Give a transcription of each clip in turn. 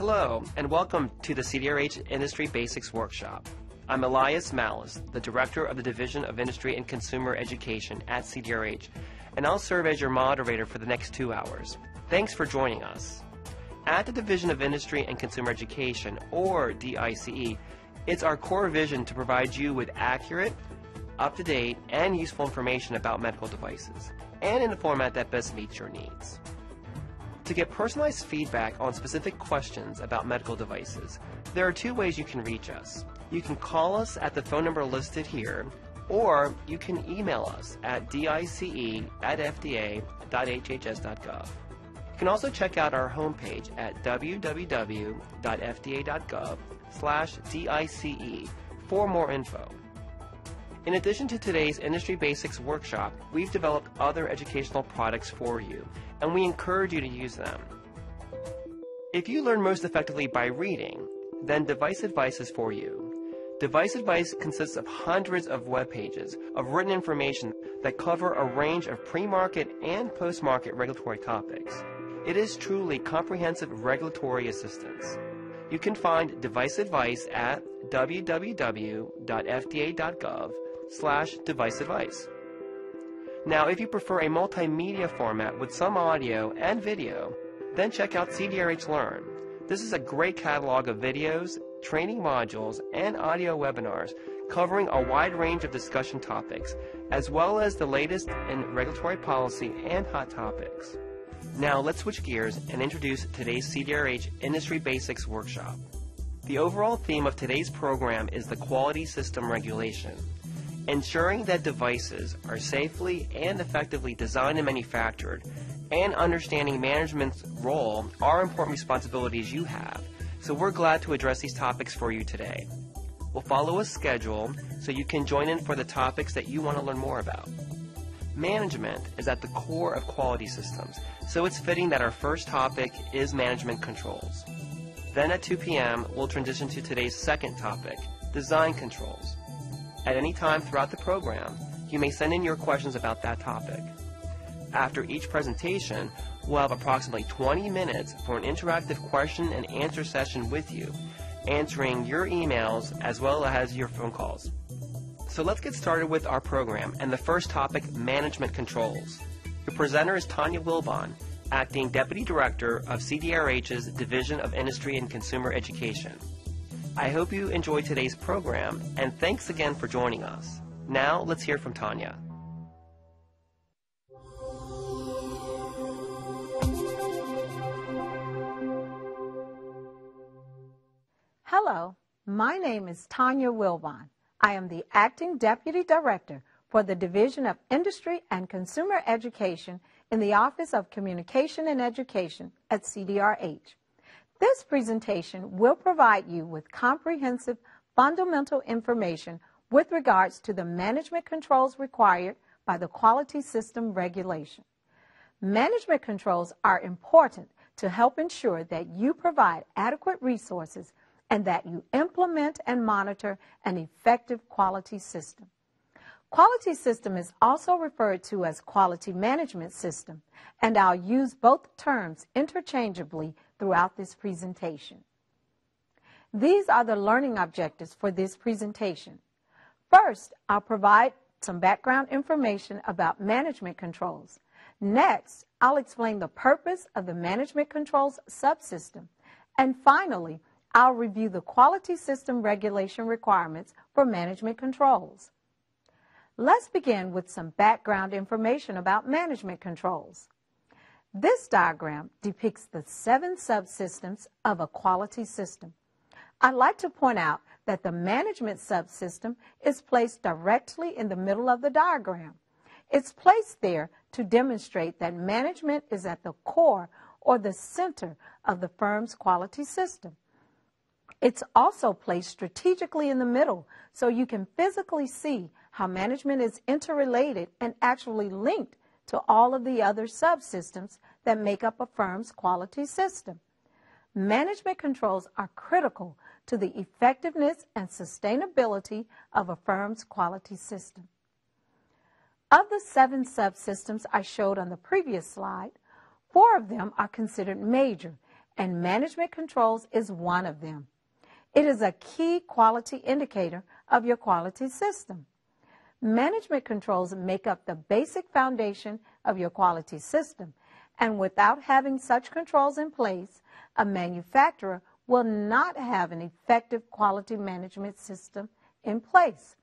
Hello, and welcome to the CDRH Industry Basics Workshop. I'm Elias Mallis, the Director of the Division of Industry and Consumer Education at CDRH, and I'll serve as your moderator for the next 2 hours. Thanks for joining us. At the Division of Industry and Consumer Education, or DICE, it's our core vision to provide you with accurate, up-to-date, and useful information about medical devices, and in a format that best meets your needs. To get personalized feedback on specific questions about medical devices, there are 2 ways you can reach us. You can call us at the phone number listed here, or you can email us at dice@fda.hhs.gov. You can also check out our homepage at www.fda.gov/dice for more info. In addition to today's Industry Basics Workshop, we've developed other educational products for you, and we encourage you to use them. If you learn most effectively by reading, then Device Advice is for you. Device Advice consists of hundreds of web pages of written information that cover a range of pre-market and post-market regulatory topics. It is truly comprehensive regulatory assistance. You can find Device Advice at www.fda.gov/device advice. Now, if you prefer a multimedia format with some audio and video, then check out CDRH Learn. This is a great catalog of videos, training modules, and audio webinars covering a wide range of discussion topics, as well as the latest in regulatory policy and hot topics. Now, let's switch gears and introduce today's CDRH Industry Basics Workshop. The overall theme of today's program is the quality system regulation. Ensuring that devices are safely and effectively designed and manufactured, and understanding management's role are important responsibilities you have, so we're glad to address these topics for you today. We'll follow a schedule so you can join in for the topics that you want to learn more about. Management is at the core of quality systems, so it's fitting that our first topic is management controls. Then at 2 p.m., we'll transition to today's second topic, design controls. At any time throughout the program, you may send in your questions about that topic. After each presentation, we'll have approximately 20 minutes for an interactive question and answer session with you, answering your emails as well as your phone calls. So let's get started with our program and the first topic, management controls. Your presenter is Tanya Wilbon, Acting Deputy Director of CDRH's Division of Industry and Consumer Education. I hope you enjoyed today's program, and thanks again for joining us. Now, let's hear from Tanya. Hello, my name is Tanya Wilbon. I am the Acting Deputy Director for the Division of Industry and Consumer Education in the Office of Communication and Education at CDRH. This presentation will provide you with comprehensive fundamental information with regards to the management controls required by the quality system regulation. Management controls are important to help ensure that you provide adequate resources and that you implement and monitor an effective quality system. Quality system is also referred to as quality management system, and I'll use both terms interchangeably throughout this presentation. These are the learning objectives for this presentation. First, I'll provide some background information about management controls. Next, I'll explain the purpose of the management controls subsystem. And finally, I'll review the quality system regulation requirements for management controls. Let's begin with some background information about management controls. This diagram depicts the 7 subsystems of a quality system. I'd like to point out that the management subsystem is placed directly in the middle of the diagram. It's placed there to demonstrate that management is at the core or the center of the firm's quality system. It's also placed strategically in the middle so you can physically see how management is interrelated and actually linked to all of the other subsystems that make up a firm's quality system. Management controls are critical to the effectiveness and sustainability of a firm's quality system. Of the 7 subsystems I showed on the previous slide, 4 of them are considered major and management controls is one of them. It is a key quality indicator of your quality system. Management controls make up the basic foundation of your quality system, and without having such controls in place, a manufacturer will not have an effective quality management system in place.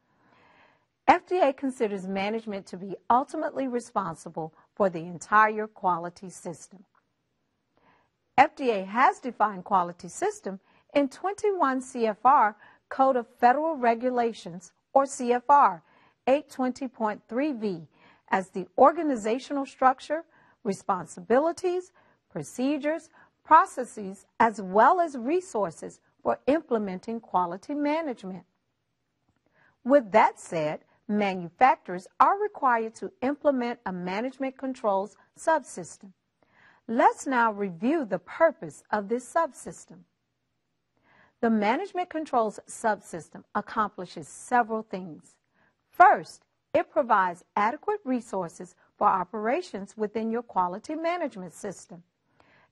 FDA considers management to be ultimately responsible for the entire quality system. FDA has defined quality system in 21 CFR Code of Federal Regulations, or CFR 820.3V, as the organizational structure, responsibilities, procedures, processes, as well as resources for implementing quality management. With that said, manufacturers are required to implement a management controls subsystem. Let's now review the purpose of this subsystem. The management controls subsystem accomplishes several things. First, it provides adequate resources for operations within your quality management system.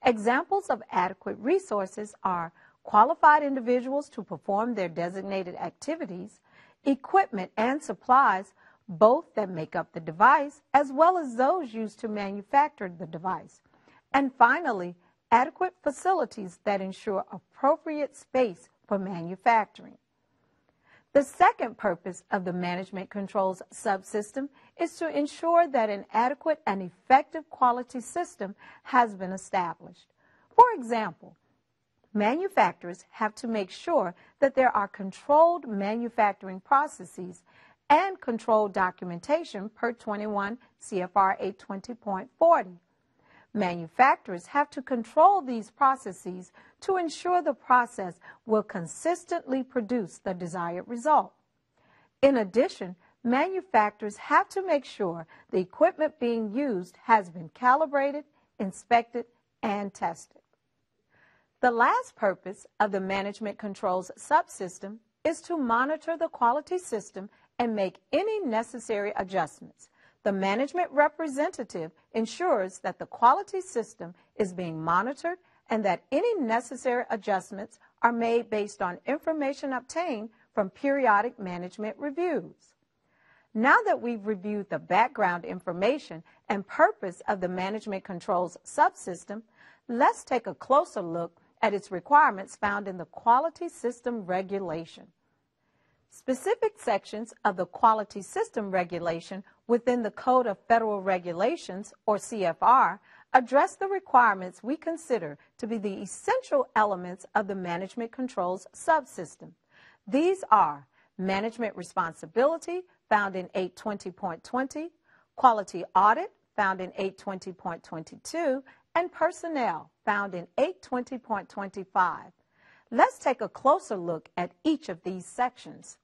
Examples of adequate resources are qualified individuals to perform their designated activities, equipment and supplies, both that make up the device, as well as those used to manufacture the device. And finally, adequate facilities that ensure appropriate space for manufacturing. The second purpose of the management controls subsystem is to ensure that an adequate and effective quality system has been established. For example, manufacturers have to make sure that there are controlled manufacturing processes and controlled documentation per 21 CFR 820.40. Manufacturers have to control these processes to ensure the process will consistently produce the desired result. In addition, manufacturers have to make sure the equipment being used has been calibrated, inspected, and tested. The last purpose of the management controls subsystem is to monitor the quality system and make any necessary adjustments. The management representative ensures that the quality system is being monitored and that any necessary adjustments are made based on information obtained from periodic management reviews. Now that we've reviewed the background information and purpose of the management controls subsystem, let's take a closer look at its requirements found in the Quality System Regulation. Specific sections of the Quality System Regulation within the Code of Federal Regulations, or CFR, address the requirements we consider to be the essential elements of the management controls subsystem. These are management responsibility, found in 820.20, quality audit, found in 820.22, and personnel, found in 820.25. Let's take a closer look at each of these sections.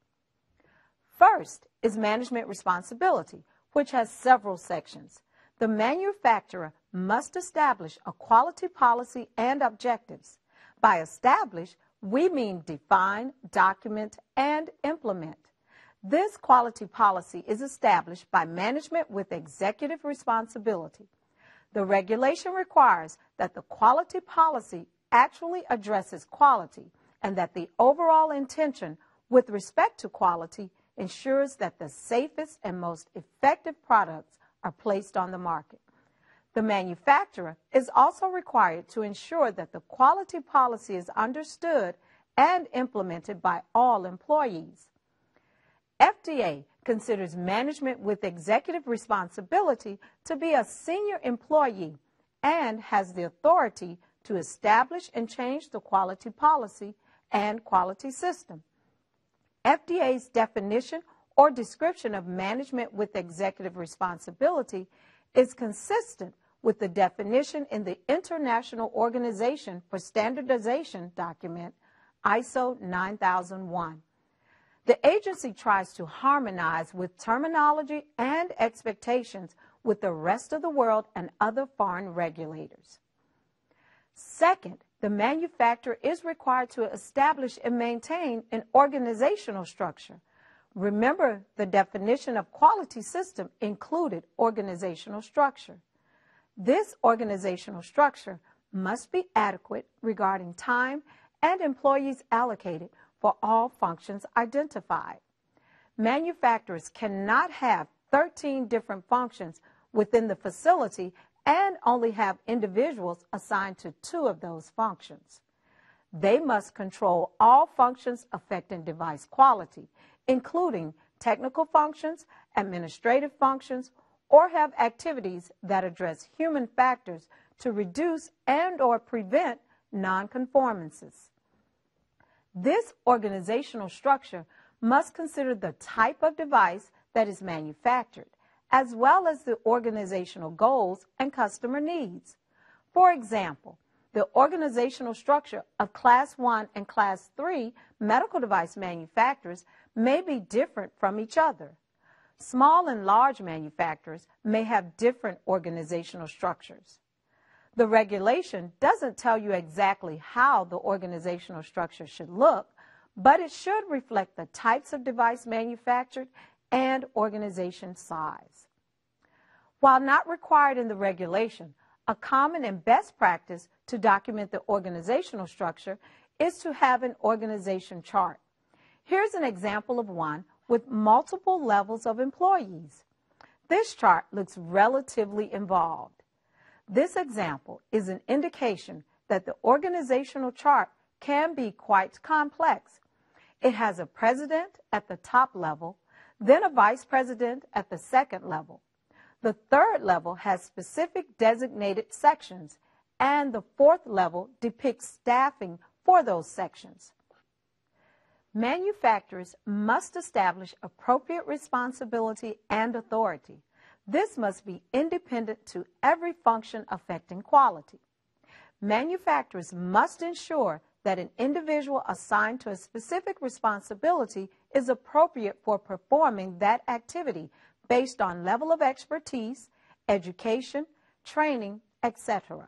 First is management responsibility, which has several sections. The manufacturer must establish a quality policy and objectives. By establish, we mean define, document, and implement. This quality policy is established by management with executive responsibility. The regulation requires that the quality policy actually addresses quality and that the overall intention with respect to quality ensures that the safest and most effective products are placed on the market. The manufacturer is also required to ensure that the quality policy is understood and implemented by all employees. FDA considers management with executive responsibility to be a senior employee and has the authority to establish and change the quality policy and quality system. FDA's definition or description of management with executive responsibility is consistent with the definition in the International Organization for Standardization document, ISO 9001. The agency tries to harmonize with terminology and expectations with the rest of the world and other foreign regulators. Second, the manufacturer is required to establish and maintain an organizational structure. Remember, the definition of quality system included organizational structure. This organizational structure must be adequate regarding time and employees allocated for all functions identified. Manufacturers cannot have 13 different functions within the facility and only have individuals assigned to 2 of those functions. They must control all functions affecting device quality, including technical functions, administrative functions, or have activities that address human factors to reduce and/or prevent nonconformances. This organizational structure must consider the type of device that is manufactured, as well as the organizational goals and customer needs. For example, the organizational structure of Class 1 and Class 3 medical device manufacturers may be different from each other. Small and large manufacturers may have different organizational structures. The regulation doesn't tell you exactly how the organizational structure should look, but it should reflect the types of device manufactured and organization size. While not required in the regulation, a common and best practice to document the organizational structure is to have an organization chart. Here's an example of one with multiple levels of employees. This chart looks relatively involved. This example is an indication that the organizational chart can be quite complex. It has a president at the top level, then a vice president at the second level. The third level has specific designated sections, and the fourth level depicts staffing for those sections. Manufacturers must establish appropriate responsibility and authority. This must be independent to every function affecting quality. Manufacturers must ensure that an individual assigned to a specific responsibility is appropriate for performing that activity based on level of expertise, education, training, etc.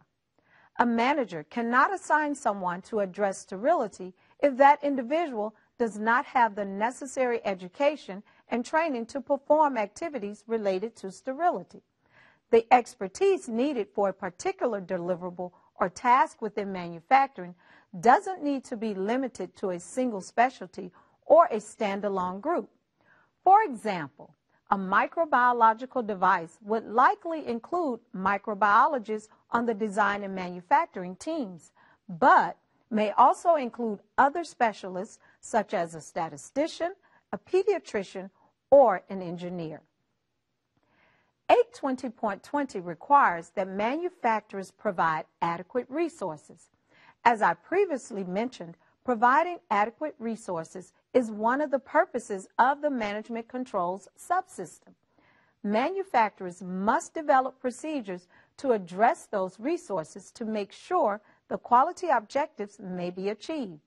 A manager cannot assign someone to address sterility if that individual does not have the necessary education and training to perform activities related to sterility. The expertise needed for a particular deliverable or task within manufacturing doesn't need to be limited to a single specialty or a standalone group. For example, a microbiological device would likely include microbiologists on the design and manufacturing teams, but may also include other specialists such as a statistician, a pediatrician, or an engineer. 820.20 requires that manufacturers provide adequate resources. As I previously mentioned, providing adequate resources is one of the purposes of the management controls subsystem. Manufacturers must develop procedures to address those resources to make sure the quality objectives may be achieved.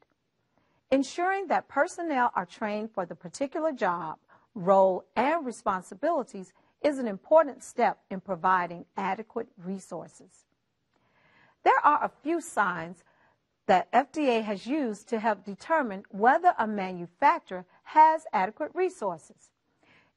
Ensuring that personnel are trained for the particular job, role, and responsibilities is an important step in providing adequate resources. There are a few signs that FDA has used to help determine whether a manufacturer has adequate resources.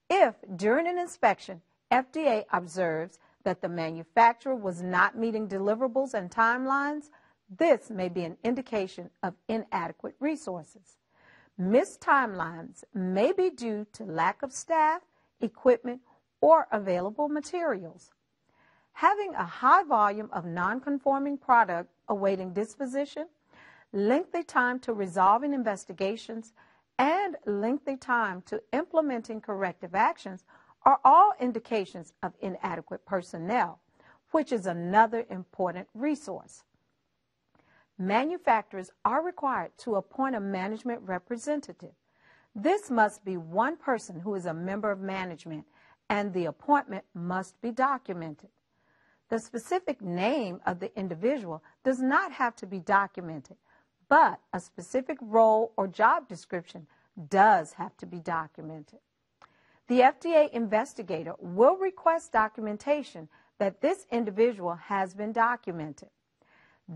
If, during an inspection, FDA observes that the manufacturer was not meeting deliverables and timelines, this may be an indication of inadequate resources. Missed timelines may be due to lack of staff, equipment, or available materials. Having a high volume of non-conforming product awaiting disposition, lengthy time to resolving investigations, and lengthy time to implementing corrective actions are all indications of inadequate personnel, which is another important resource. Manufacturers are required to appoint a management representative. This must be one person who is a member of management, and the appointment must be documented. The specific name of the individual does not have to be documented, but a specific role or job description does have to be documented. The FDA investigator will request documentation that this individual has been documented.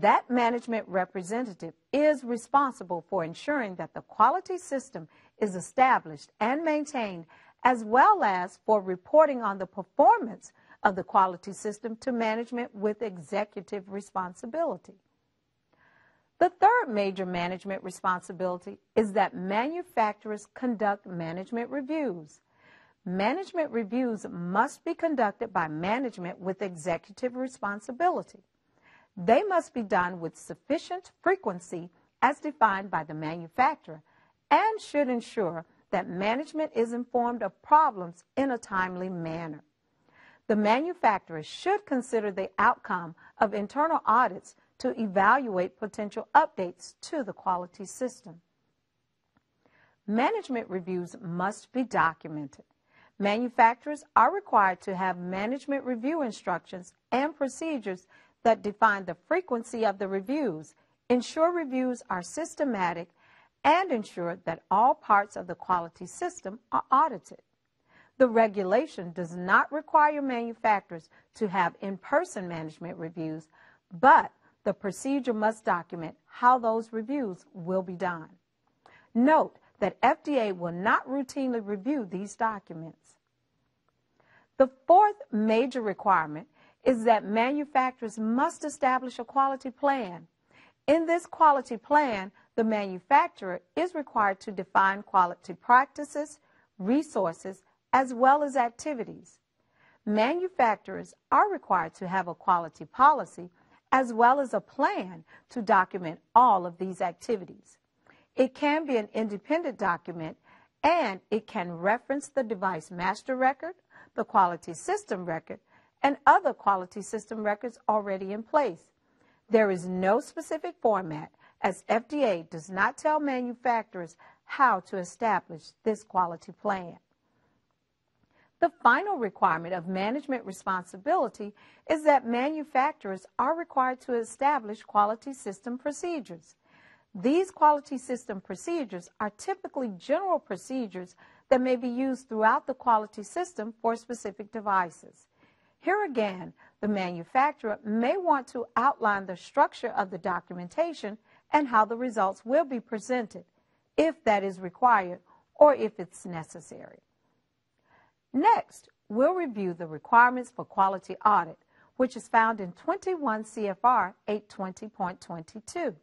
That management representative is responsible for ensuring that the quality system is established and maintained, as well as for reporting on the performance of the quality system to management with executive responsibility. The third major management responsibility is that manufacturers conduct management reviews. Management reviews must be conducted by management with executive responsibility. They must be done with sufficient frequency as defined by the manufacturer and should ensure that management is informed of problems in a timely manner. The manufacturer should consider the outcome of internal audits to evaluate potential updates to the quality system. Management reviews must be documented. Manufacturers are required to have management review instructions and procedures that define the frequency of the reviews, ensure reviews are systematic, and ensure that all parts of the quality system are audited. The regulation does not require manufacturers to have in-person management reviews, but the procedure must document how those reviews will be done. Note that FDA will not routinely review these documents. The fourth major requirement is that manufacturers must establish a quality plan. In this quality plan, the manufacturer is required to define quality practices, resources, as well as activities. Manufacturers are required to have a quality policy as well as a plan to document all of these activities. It can be an independent document, and it can reference the device master record, the quality system record, and other quality system records already in place. There is no specific format, as FDA does not tell manufacturers how to establish this quality plan. The final requirement of management responsibility is that manufacturers are required to establish quality system procedures. These quality system procedures are typically general procedures that may be used throughout the quality system for specific devices. Here again, the manufacturer may want to outline the structure of the documentation and how the results will be presented, if that is required or if it's necessary. Next, we'll review the requirements for quality audit, which is found in 21 CFR 820.22.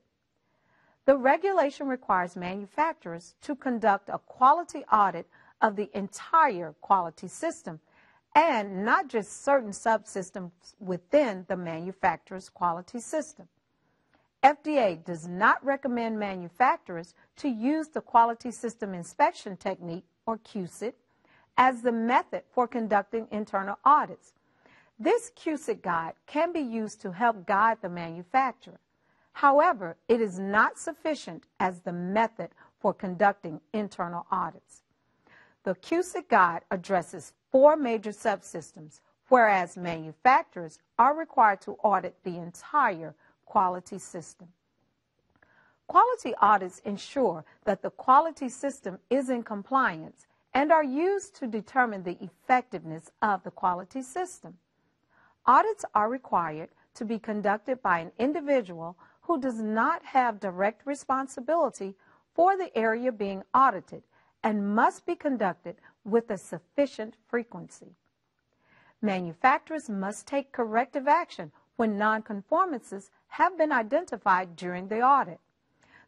The regulation requires manufacturers to conduct a quality audit of the entire quality system and not just certain subsystems within the manufacturer's quality system. FDA does not recommend manufacturers to use the quality system inspection technique, or QSIT, as the method for conducting internal audits. This QSIT guide can be used to help guide the manufacturer. However, it is not sufficient as the method for conducting internal audits. The QSIT guide addresses four major subsystems, whereas manufacturers are required to audit the entire quality system. Quality audits ensure that the quality system is in compliance and are used to determine the effectiveness of the quality system. Audits are required to be conducted by an individual who does not have direct responsibility for the area being audited and must be conducted with a sufficient frequency. Manufacturers must take corrective action when nonconformances have been identified during the audit.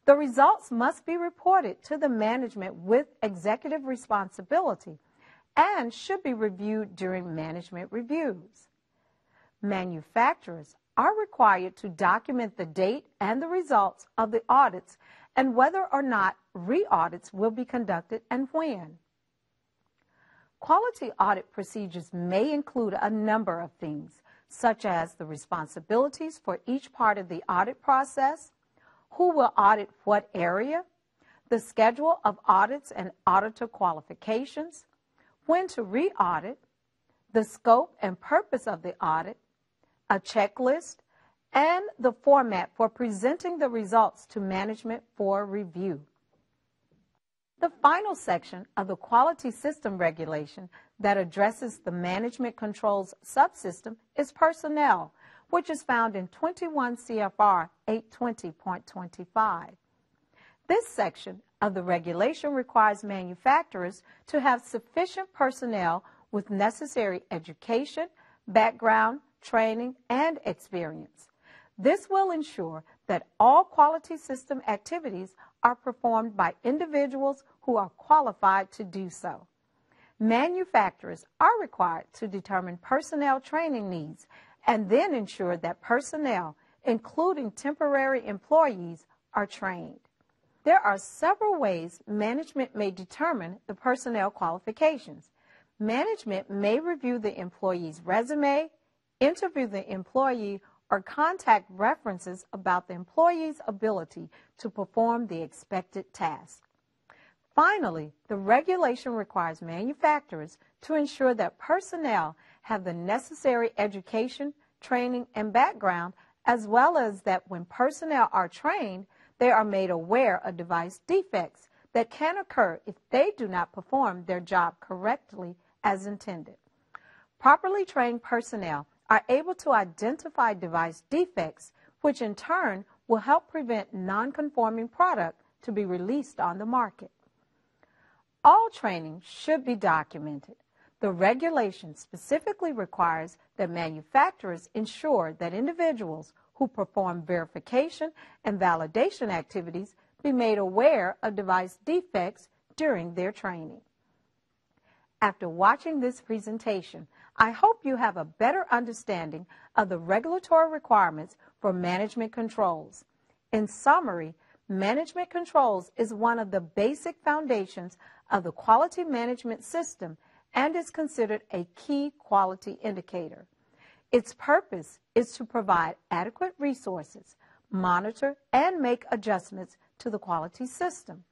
The results must be reported to the management with executive responsibility and should be reviewed during management reviews. Manufacturers are required to document the date and the results of the audits and whether or not re-audits will be conducted and when. Quality audit procedures may include a number of things, such as the responsibilities for each part of the audit process, who will audit what area, the schedule of audits and auditor qualifications, when to re-audit, the scope and purpose of the audit, a checklist, and the format for presenting the results to management for review. The final section of the quality system regulation that addresses the management controls subsystem is personnel, which is found in 21 CFR 820.25. This section of the regulation requires manufacturers to have sufficient personnel with necessary education, background, training, and experience. This will ensure that all quality system activities are performed by individuals who are qualified to do so. Manufacturers are required to determine personnel training needs and then ensure that personnel, including temporary employees, are trained. There are several ways management may determine the personnel qualifications. Management may review the employee's resume, interview the employee, or contact references about the employee's ability to perform the expected task. Finally, the regulation requires manufacturers to ensure that personnel have the necessary education, training, and background, as well as that when personnel are trained, they are made aware of device defects that can occur if they do not perform their job correctly as intended. Properly trained personnel are able to identify device defects, which in turn will help prevent non-conforming product to be released on the market. All training should be documented. The regulation specifically requires that manufacturers ensure that individuals who perform verification and validation activities be made aware of device defects during their training. After watching this presentation, I hope you have a better understanding of the regulatory requirements for management controls. In summary, management controls is one of the basic foundations of the quality management system and is considered a key quality indicator. Its purpose is to provide adequate resources, monitor, and make adjustments to the quality system.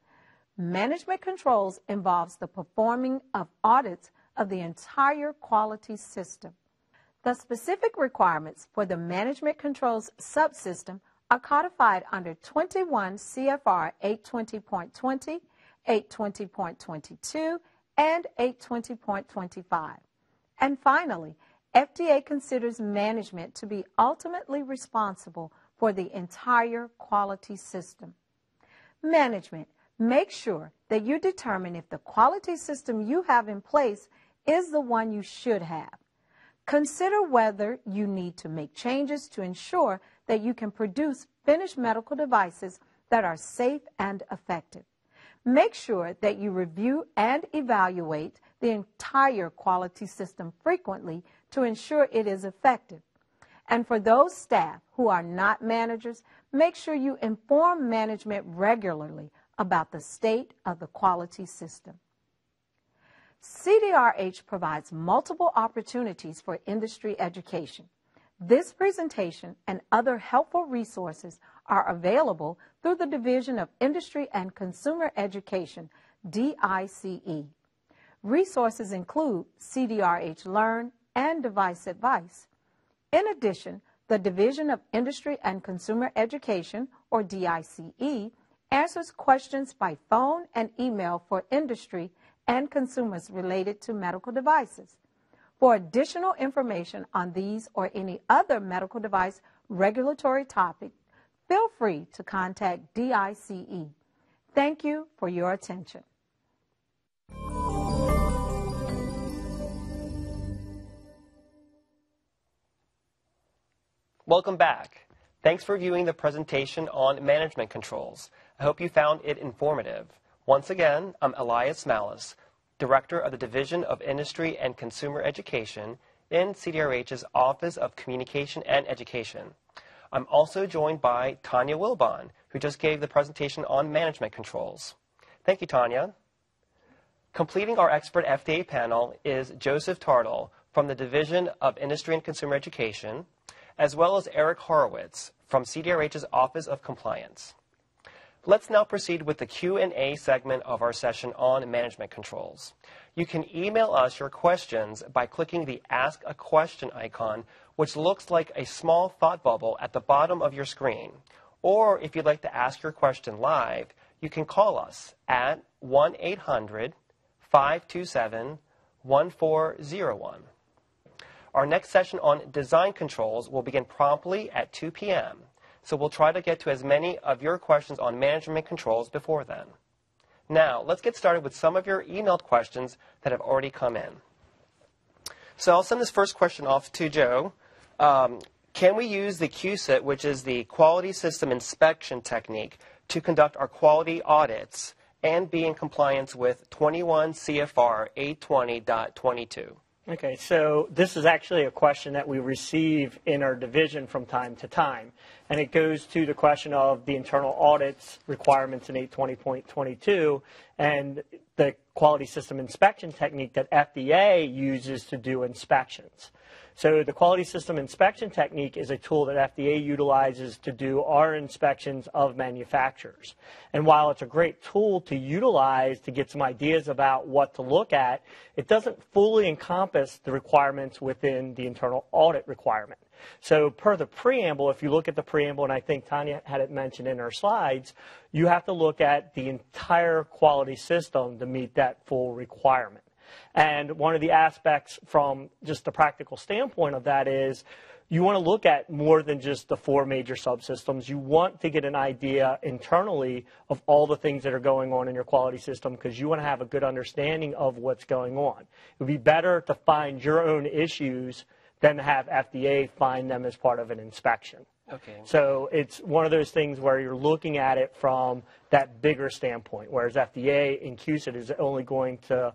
Management controls involves the performing of audits of the entire quality system. The specific requirements for the management controls subsystem are codified under 21 CFR 820.20, 820.22, and 820.25. And finally, FDA considers management to be ultimately responsible for the entire quality system. Management, make sure that you determine if the quality system you have in place is the one you should have. Consider whether you need to make changes to ensure that you can produce finished medical devices that are safe and effective. Make sure that you review and evaluate the entire quality system frequently to ensure it is effective. And for those staff who are not managers, make sure you inform management regularly about the state of the quality system. CDRH provides multiple opportunities for industry education. This presentation and other helpful resources are available through the Division of Industry and Consumer Education, DICE. Resources include CDRH Learn and Device Advice. In addition, the Division of Industry and Consumer Education, or DICE, answers questions by phone and email for industry and consumers related to medical devices. For additional information on these or any other medical device regulatory topic, feel free to contact DICE. Thank you for your attention. Welcome back. Thanks for viewing the presentation on management controls. I hope you found it informative. Once again, I'm Elias Mallis, Director of the Division of Industry and Consumer Education in CDRH's Office of Communication and Education. I'm also joined by Tanya Wilbon, who just gave the presentation on management controls. Thank you, Tanya. Completing our expert FDA panel is Joseph Tartle from the Division of Industry and Consumer Education, as well as Eric Horowitz from CDRH's Office of Compliance. Let's now proceed with the Q&A segment of our session on management controls. You can email us your questions by clicking the Ask a Question icon, which looks like a small thought bubble at the bottom of your screen. Or if you'd like to ask your question live, you can call us at 1-800-527-1401. Our next session on design controls will begin promptly at 2 p.m., so we'll try to get to as many of your questions on management controls before then. Now, let's get started with some of your emailed questions that have already come in. So I'll send this first question off to Joe. Can we use the QSIT, which is the Quality System Inspection Technique, to conduct our quality audits and be in compliance with 21 CFR 820.22? Okay, so this is actually a question that we receive in our division from time to time, and it goes to the question of the internal audits requirements in 820.22 and the quality system inspection technique that FDA uses to do inspections. So the quality system inspection technique is a tool that FDA utilizes to do our inspections of manufacturers. And while it's a great tool to utilize to get some ideas about what to look at, it doesn't fully encompass the requirements within the internal audit requirement. So per the preamble, if you look at the preamble, and I think Tanya had it mentioned in her slides, you have to look at the entire quality system to meet that full requirement. And one of the aspects from just the practical standpoint of that is you want to look at more than just the four major subsystems. You want to get an idea internally of all the things that are going on in your quality system, because you want to have a good understanding of what's going on. It would be better to find your own issues than to have FDA find them as part of an inspection. Okay. So it's one of those things where you're looking at it from that bigger standpoint, whereas FDA and QSIT is only going to,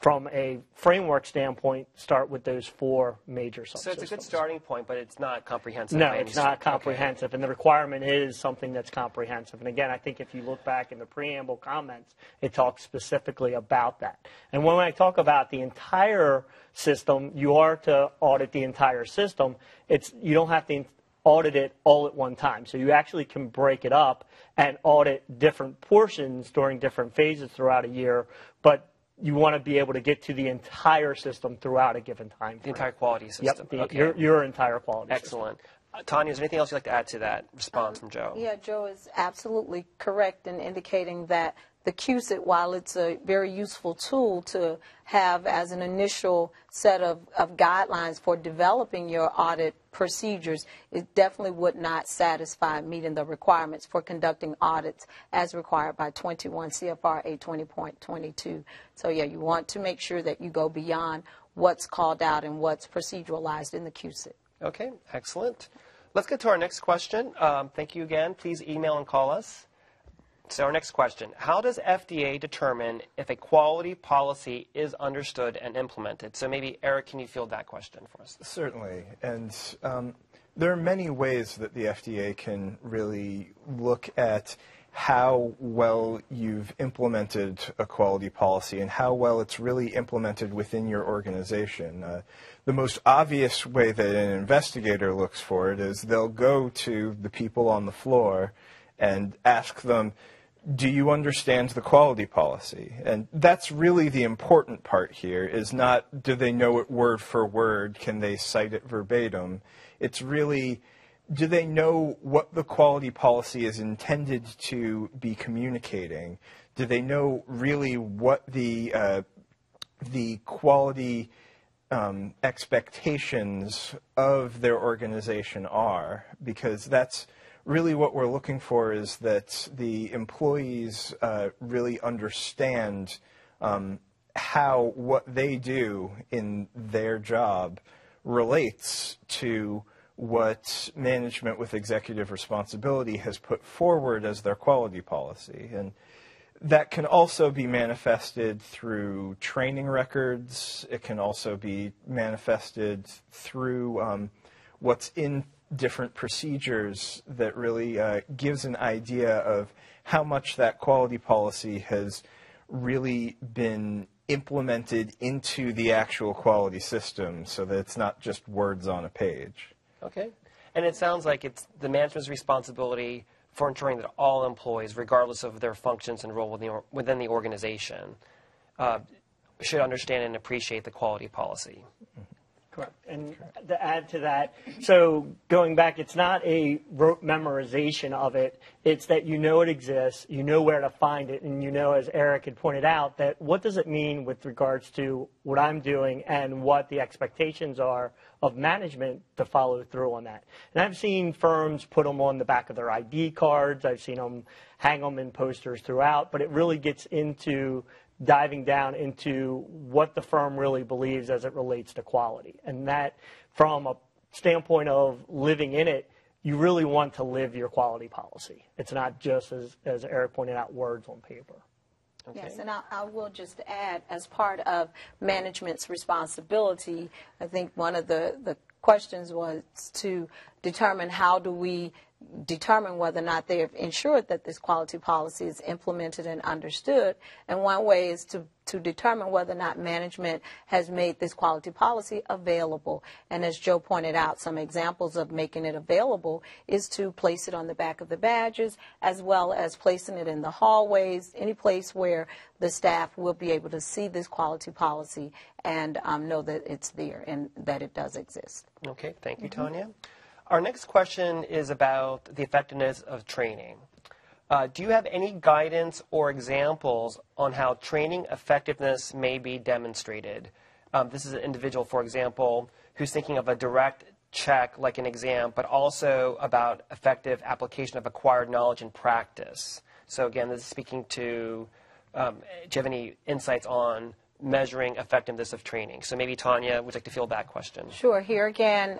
from a framework standpoint, start with those four major subsystems. So it's a good starting point, but it's not comprehensive. No, it's not comprehensive, okay. And the requirement is something that's comprehensive. And again, I think if you look back in the preamble comments, it talks specifically about that. And when I talk about the entire system, you are to audit the entire system. It's, you don't have to audit it all at one time. So you actually can break it up and audit different portions during different phases throughout a year, but you want to be able to get to the entire system throughout a given time frame. The entire quality system. Yep, okay. your entire quality system. Excellent. Tanya, is there anything else you'd like to add to that response from Joe? Yeah, Joe is absolutely correct in indicating that the QSIT, while it's a very useful tool to have as an initial set of guidelines for developing your audit procedures, it definitely would not satisfy meeting the requirements for conducting audits as required by 21 CFR 820.22. So yeah, you want to make sure that you go beyond what's called out and what's proceduralized in the QSIT. Okay, excellent. Let's get to our next question. Thank you again. Please email and call us. So our next question, how does FDA determine if a quality policy is understood and implemented? So maybe, Eric, can you field that question for us? Certainly. And there are many ways that the FDA can really look at how well you've implemented a quality policy and how well it's really implemented within your organization. The most obvious way that an investigator looks for it is they'll go to the people on the floor and ask them, do you understand the quality policy? And that's really the important part here, is not do they know it word for word, can they cite it verbatim. It's really, do they know what the quality policy is intended to be communicating? Do they know really what the quality expectations of their organization are? Because that's really what we're looking for, is that the employees really understand how what they do in their job relates to what management with executive responsibility has put forward as their quality policy. And that can also be manifested through training records. It can also be manifested through what's in different procedures that really gives an idea of how much that quality policy has really been implemented into the actual quality system, so that it's not just words on a page. Okay. And it sounds like it's the management's responsibility for ensuring that all employees, regardless of their functions and role within the organization, should understand and appreciate the quality policy. Mm-hmm. Correct. And to add to that, so going back, it's not a rote memorization of it. It's that you know it exists, you know where to find it, and you know, as Eric had pointed out, that what does it mean with regards to what I'm doing and what the expectations are of management to follow through on that. And I've seen firms put them on the back of their ID cards. I've seen them hang them in posters throughout, but it really gets into diving down into what the firm really believes as it relates to quality. And that, from a standpoint of living in it, you really want to live your quality policy. It's not just, as Eric pointed out, words on paper. Okay. Yes, and I will just add, as part of management's responsibility, I think one of the questions was to determine how do we determine whether or not they have ensured that this quality policy is implemented and understood. And one way is to determine whether or not management has made this quality policy available. And as Joe pointed out, some examples of making it available is to place it on the back of the badges, as well as placing it in the hallways, any place where the staff will be able to see this quality policy and know that it's there and that it does exist. Okay, thank you, Tanya. Our next question is about the effectiveness of training. Do you have any guidance or examples on how training effectiveness may be demonstrated? This is an individual, for example, who's thinking of a direct check like an exam, but also about effective application of acquired knowledge and practice. So again, this is speaking to, do you have any insights on measuring effectiveness of training? So maybe Tanya would like to field that question. Sure. Here again,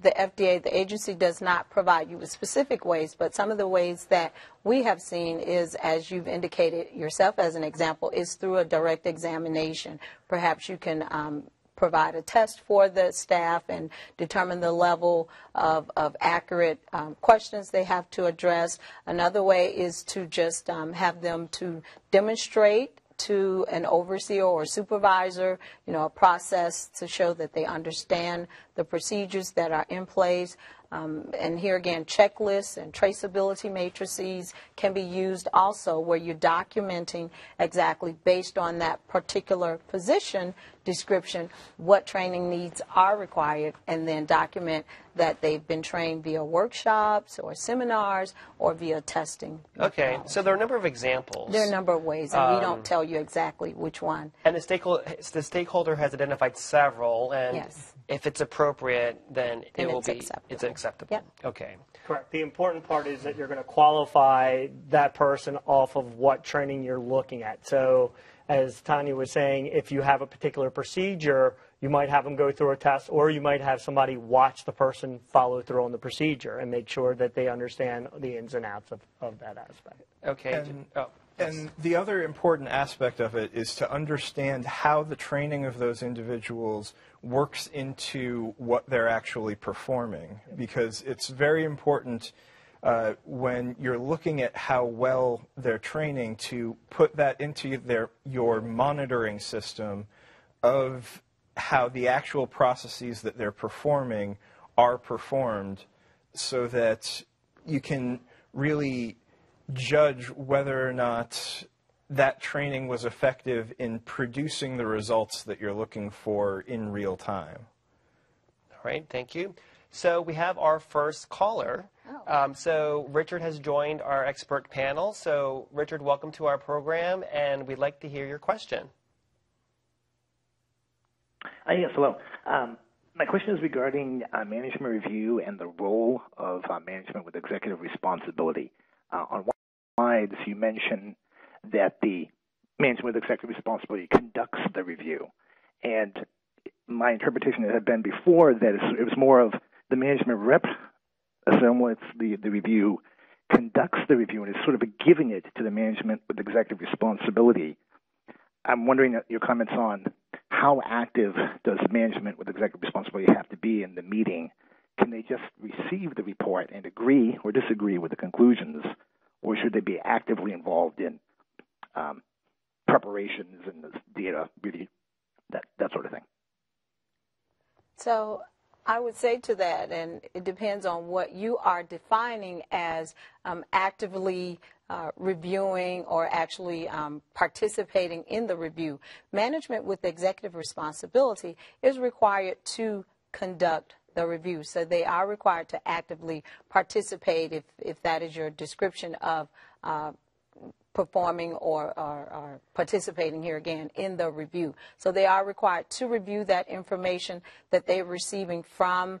the FDA, the agency, does not provide you with specific ways, but some of the ways that we have seen is, as you've indicated yourself as an example, is through a direct examination. Perhaps you can provide a test for the staff and determine the level of accurate questions they have to address. Another way is to just have them to demonstrate to an overseer or supervisor, you know, a process to show that they understand the procedures that are in place. And here again, checklists and traceability matrices can be used also, where you're documenting exactly, based on that particular position description, what training needs are required, and then document that they've been trained via workshops or seminars or via testing. Okay, so there are a number of examples. There are a number of ways, and we don't tell you exactly which one. And the stakeholder has identified several, and yes, if it's appropriate, then it will be acceptable. It's acceptable. Yep. Okay. Correct. The important part is that you're going to qualify that person off of what training you're looking at. So, as Tanya was saying, if you have a particular procedure, you might have them go through a test, or you might have somebody watch the person follow through on the procedure and make sure that they understand the ins and outs of that aspect. Okay. And the other important aspect of it is to understand how the training of those individuals works into what they're actually performing, because it's very important when you're looking at how well they're training to put that into your monitoring system of how the actual processes that they're performing are performed, so that you can really judge whether or not that training was effective in producing the results that you're looking for in real time. All right, thank you. So we have our first caller. So Richard has joined our expert panel. So Richard, welcome to our program, and we'd like to hear your question. Yes, hello. My question is regarding management review and the role of management with executive responsibility. On one of the slides, you mentioned that the management with executive responsibility conducts the review. And my interpretation had been before that it was more of the management rep, somewhat the review, conducts the review and is sort of giving it to the management with executive responsibility. I'm wondering your comments on how active does management with executive responsibility have to be in the meeting? Can they just receive the report and agree or disagree with the conclusions, or should they be actively involved in preparations and the data review, that sort of thing? So I would say to that, and it depends on what you are defining as actively reviewing or actually participating in the review. Management with executive responsibility is required to conduct the review, so they are required to actively participate if that is your description of performing or participating, here again, in the review. So they are required to review that information that they're receiving from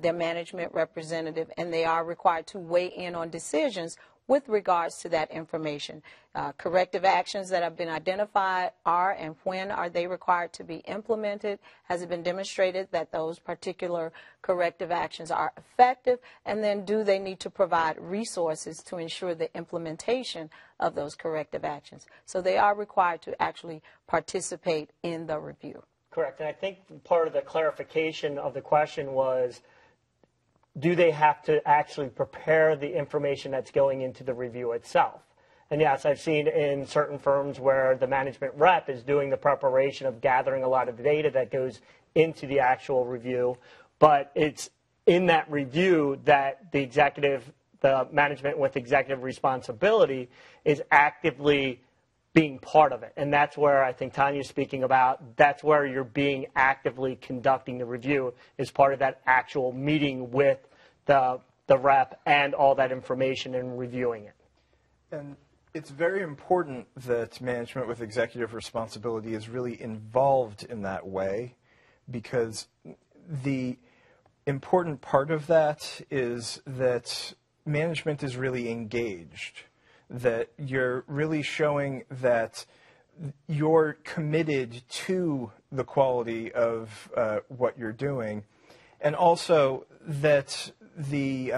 their management representative, and they are required to weigh in on decisions with regards to that information. Corrective actions that have been identified are and when are they required to be implemented? Has it been demonstrated that those particular corrective actions are effective? And then do they need to provide resources to ensure the implementation of those corrective actions? So they are required to actually participate in the review. Correct. And I think part of the clarification of the question was, do they have to actually prepare the information that's going into the review itself? And yes, I've seen in certain firms where the management rep is doing the preparation of gathering a lot of the data that goes into the actual review, but it's in that review that the executive, the management with executive responsibility is actively being part of it. And that's where I think Tanya's speaking about, that's where you're being actively conducting the review is part of that actual meeting with the rep and all that information and reviewing it. And it's very important that management with executive responsibility is really involved in that way, because the important part of that is that management is really engaged, that you're really showing that you're committed to the quality of what you're doing, and also that the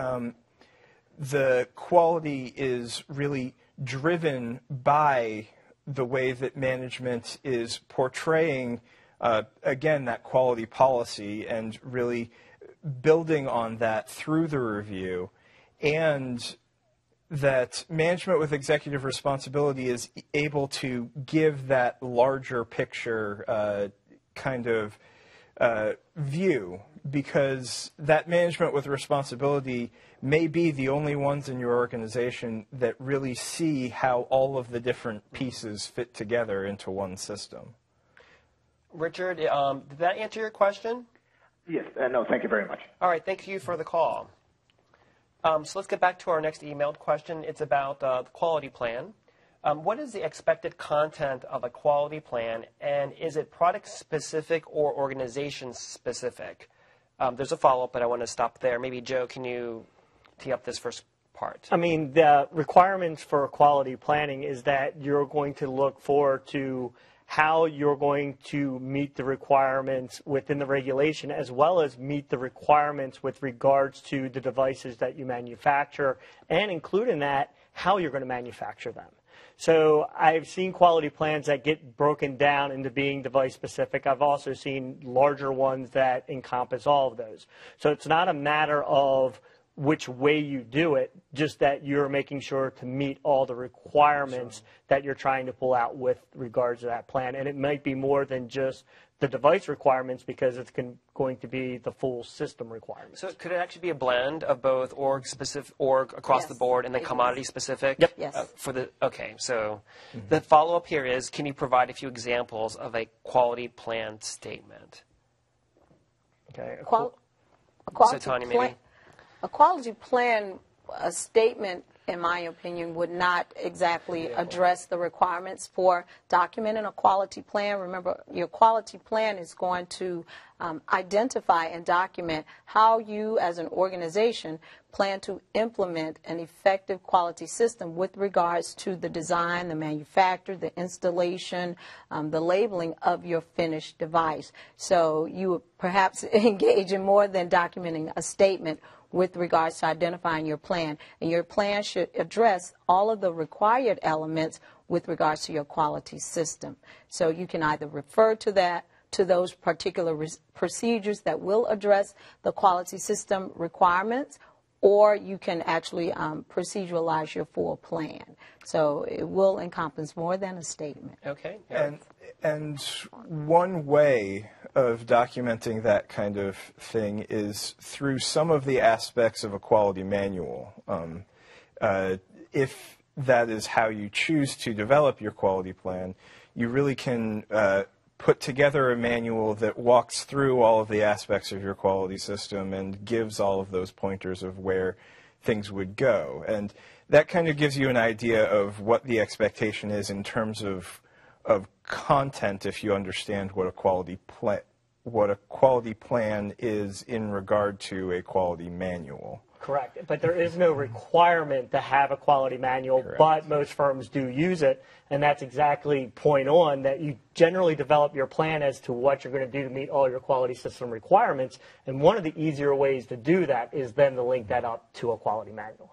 quality is really driven by the way that management is portraying, again, that quality policy and really building on that through the review, and that management with executive responsibility is able to give that larger picture kind of view, because that management with responsibility may be the only ones in your organization that really see how all of the different pieces fit together into one system. Richard, did that answer your question? Yes. No, thank you very much. All right. Thank you for the call. So let's get back to our next emailed question. It's about the quality plan. What is the expected content of a quality plan, and is it product-specific or organization-specific? There's a follow-up, but I want to stop there. Maybe, Joe, can you tee up this first part? I mean, the requirements for quality planning is that you're going to look forward to how you're going to meet the requirements within the regulation, as well as meet the requirements with regards to the devices that you manufacture, and include in that how you're going to manufacture them. So I've seen quality plans that get broken down into being device specific. I've also seen larger ones that encompass all of those. So it's not a matter of which way you do it, just that you're making sure to meet all the requirements that you're trying to pull out with regards to that plan. And it might be more than just the device requirements, because it's going to be the full system requirements. So could it actually be a blend of both org across the board and then commodity specific? Yep. Yes. For the, okay, so the follow-up here is, can you provide a few examples of a quality plan statement? Okay. A quality plan statement, in my opinion, would not exactly address the requirements for documenting a quality plan. Remember, your quality plan is going to identify and document how you as an organization plan to implement an effective quality system with regards to the design, the manufacture, the installation, the labeling of your finished device. So you would perhaps engage in more than documenting a statement with regards to identifying your plan. And your plan should address all of the required elements with regards to your quality system. So you can either refer to that, to those particular procedures that will address the quality system requirements, or you can actually proceduralize your full plan. So it will encompass more than a statement. Okay. And one way of documenting that kind of thing is through some of the aspects of a quality manual. If that is how you choose to develop your quality plan, you really can put together a manual that walks through all of the aspects of your quality system and gives all of those pointers of where things would go. And that kind of gives you an idea of what the expectation is in terms of content, if you understand what a quality plan is in regard to a quality manual. Correct. But there is no requirement to have a quality manual, correct, but most firms do use it. And that's exactly point on, that you generally develop your plan as to what you're going to do to meet all your quality system requirements. And one of the easier ways to do that is then to link that up to a quality manual.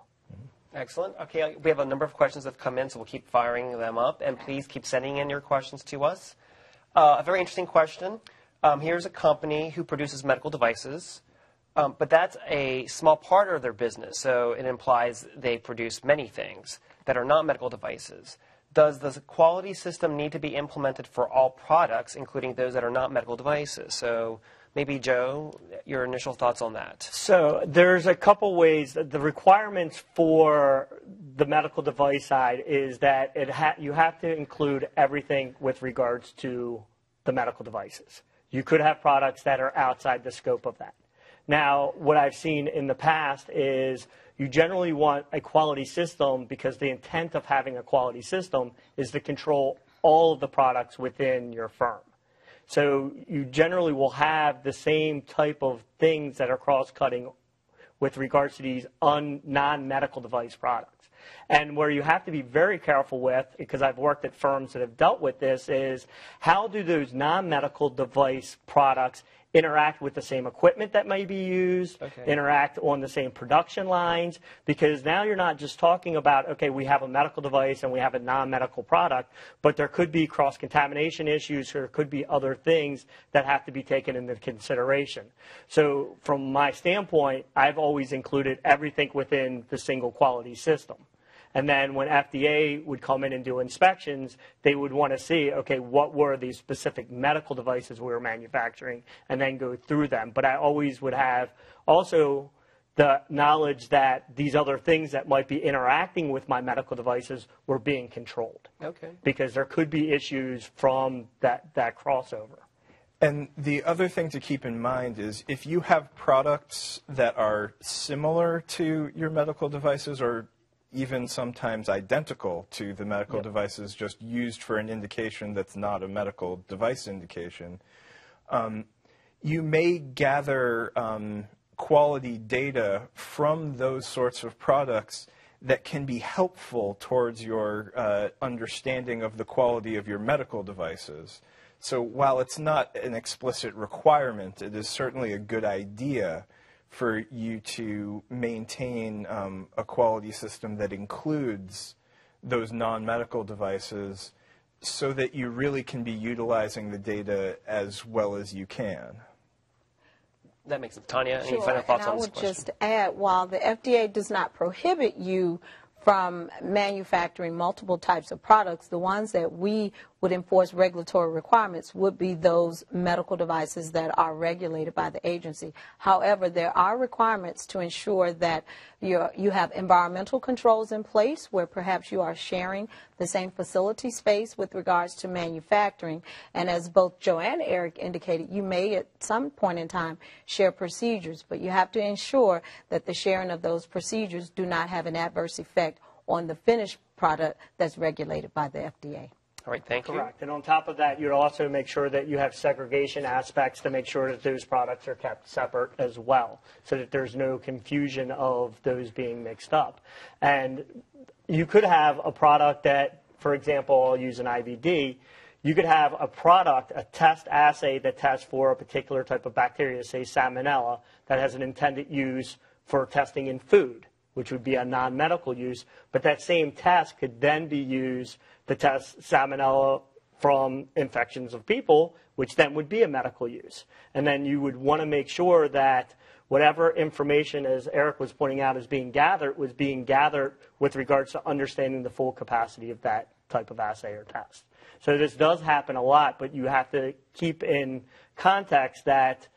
Excellent. Okay, we have a number of questions that have come in, so we'll keep firing them up. And please keep sending in your questions to us. A very interesting question. Here's a company who produces medical devices. But that's a small part of their business, so it implies they produce many things that are not medical devices. Does the quality system need to be implemented for all products, including those that are not medical devices? So maybe, Joe, your initial thoughts on that. So there's a couple ways. The requirements for the medical device side is that you have to include everything with regards to the medical devices. You could have products that are outside the scope of that. Now, what I've seen in the past is you generally want a quality system because the intent of having a quality system is to control all of the products within your firm. So you generally will have the same type of things that are cross-cutting with regards to these non-medical device products. And where you have to be very careful with, because I've worked at firms that have dealt with this, is how do those non-medical device products interact with the same equipment that may be used, okay, interact on the same production lines, because now you're not just talking about, okay, we have a medical device and we have a non-medical product, but there could be cross-contamination issues, or could be other things that have to be taken into consideration. So from my standpoint, I've always included everything within the single quality system. And then when FDA would come in and do inspections, they would want to see, okay, what were these specific medical devices we were manufacturing, and then go through them. But I always would have also the knowledge that these other things that might be interacting with my medical devices were being controlled. Okay. Because there could be issues from that crossover. And the other thing to keep in mind is if you have products that are similar to your medical devices, or even sometimes identical to the medical, yep, devices, just used for an indication that's not a medical device indication, you may gather quality data from those sorts of products that can be helpful towards your understanding of the quality of your medical devices. So while it's not an explicit requirement, it is certainly a good idea for you to maintain a quality system that includes those non-medical devices, so that you really can be utilizing the data as well as you can. That makes sense. Tanya, any final thoughts on this question? I would just add, while the FDA does not prohibit you from manufacturing multiple types of products, the ones that we would enforce regulatory requirements would be those medical devices that are regulated by the agency. However, there are requirements to ensure that you have environmental controls in place, where perhaps you are sharing the same facility space with regards to manufacturing. And as both Joe and Eric indicated, you may at some point in time share procedures, but you have to ensure that the sharing of those procedures do not have an adverse effect on the finished product that's regulated by the FDA. All right, thank you. Correct. And on top of that, you'd also make sure that you have segregation aspects to make sure that those products are kept separate as well, so that there's no confusion of those being mixed up. And you could have a product that, for example, I'll use an IVD. You could have a product, a test assay that tests for a particular type of bacteria, say salmonella, that has an intended use for testing in food, which would be a non-medical use, but that same test could then be used to test salmonella from infections of people, which then would be a medical use. And then you would want to make sure that whatever information, as Eric was pointing out, is being gathered, was being gathered with regards to understanding the full capacity of that type of assay or test. So this does happen a lot, but you have to keep in context that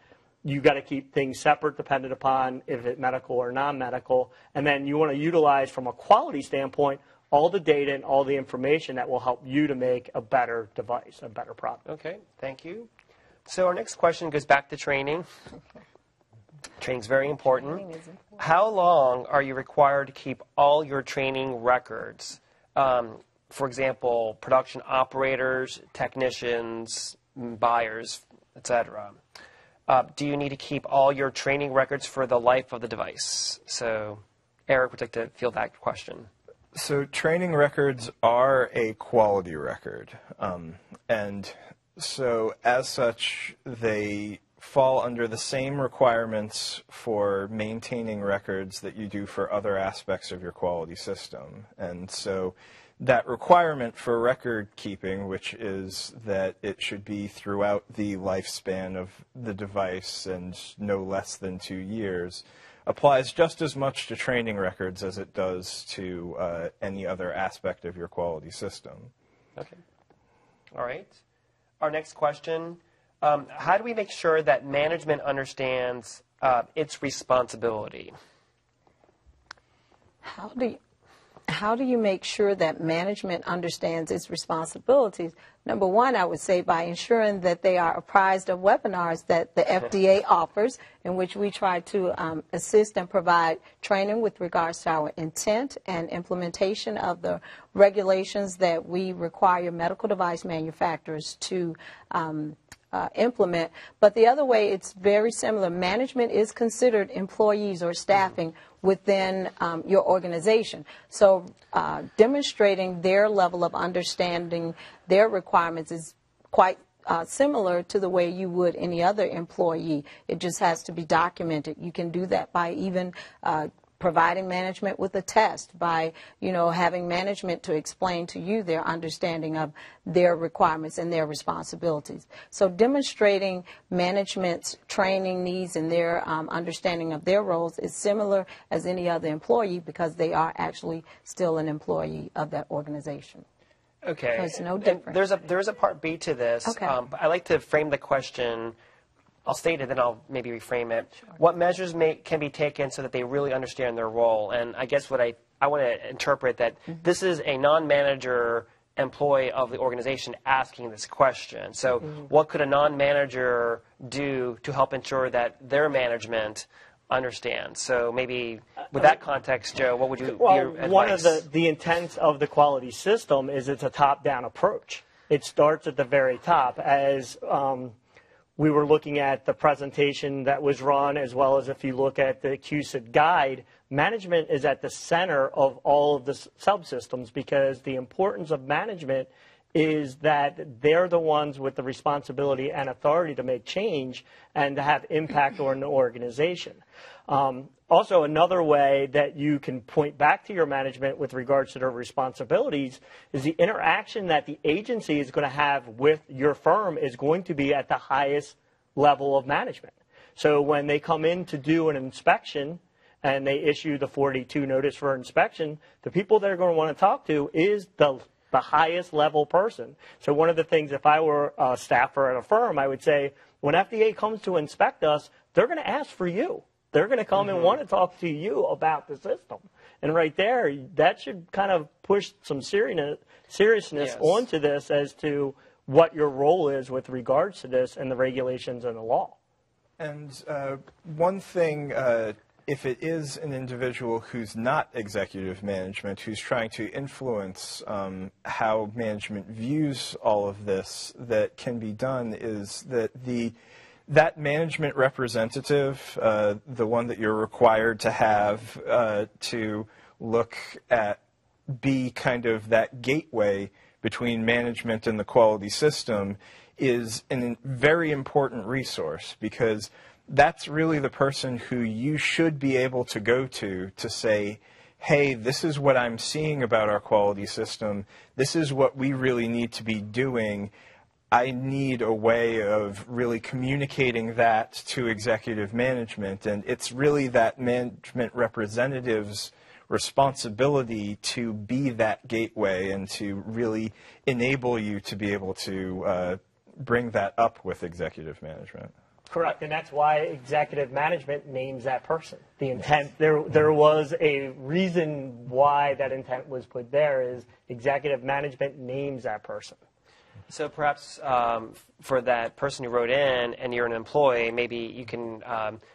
you got to keep things separate, dependent upon if it's medical or non-medical. And then you want to utilize, from a quality standpoint, all the data and all the information that will help you to make a better device, a better product. Okay, thank you. So our next question goes back to training. Training's very important. Training is important. How long are you required to keep all your training records? For example, production operators, technicians, buyers, etc. do you need to keep all your training records for the life of the device? So Eric would like to field that question. So training records are a quality record, and so as such, they fall under the same requirements for maintaining records that you do for other aspects of your quality system. And so that requirement for record keeping, which is that it should be throughout the lifespan of the device and no less than 2 years, applies just as much to training records as it does to any other aspect of your quality system. Okay. All right. Our next question, how do we make sure that management understands its responsibility? How do you make sure that management understands its responsibilities? Number one, I would say by ensuring that they are apprised of webinars that the FDA offers, in which we try to assist and provide training with regards to our intent and implementation of the regulations that we require medical device manufacturers to implement. But the other way, it's very similar. Management is considered employees or staffing within your organization. So demonstrating their level of understanding their requirements is quite similar to the way you would any other employee. It just has to be documented. You can do that by even providing management with a test, by having management to explain to you their understanding of their requirements and their responsibilities. So demonstrating management's training needs and their understanding of their roles is similar as any other employee, because they are actually still an employee of that organization. Okay. So it's no different. There's a part B to this. Okay. I like to frame the question. I'll state it, then I'll maybe reframe it. Sure. What measures can be taken so that they really understand their role? And I guess what I want to interpret that this is a non-manager employee of the organization asking this question. So what could a non-manager do to help ensure that their management understands? So maybe with that context, Joe, what would you advise? One of the intents of the quality system is it's a top-down approach. It starts at the very top. As we were looking at the presentation that was run, as well as if you look at the QSIT guide, management is at the center of all of the subsystems, because the importance of management is that they're the ones with the responsibility and authority to make change and to have impact on an organization. Also, another way that you can point back to your management with regards to their responsibilities is the interaction that the agency is going to have with your firm is going to be at the highest level of management. So when they come in to do an inspection and they issue the 42 notice for inspection, the people they're going to want to talk to is the highest level person. So one of the things, if I were a staffer at a firm, I would say, when FDA comes to inspect us, they're going to ask for you. They're going to come and want to talk to you about the system. And right there, that should kind of push some seriousness onto this as to what your role is with regards to this and the regulations and the law. And one thing, if it is an individual who's not executive management, who's trying to influence how management views all of this, that can be done is that that management representative, the one that you're required to have to look at, be kind of that gateway between management and the quality system, is a very important resource, because that's really the person who you should be able to go to say, hey, this is what I'm seeing about our quality system. This is what we really need to be doing. I need a way of really communicating that to executive management, and it's really that management representative's responsibility to be that gateway and to really enable you to be able to bring that up with executive management. Correct, and that's why executive management names that person. The intent, there was a reason why that intent was put there, is executive management names that person. So perhaps for that person who wrote in and you're an employee, maybe you can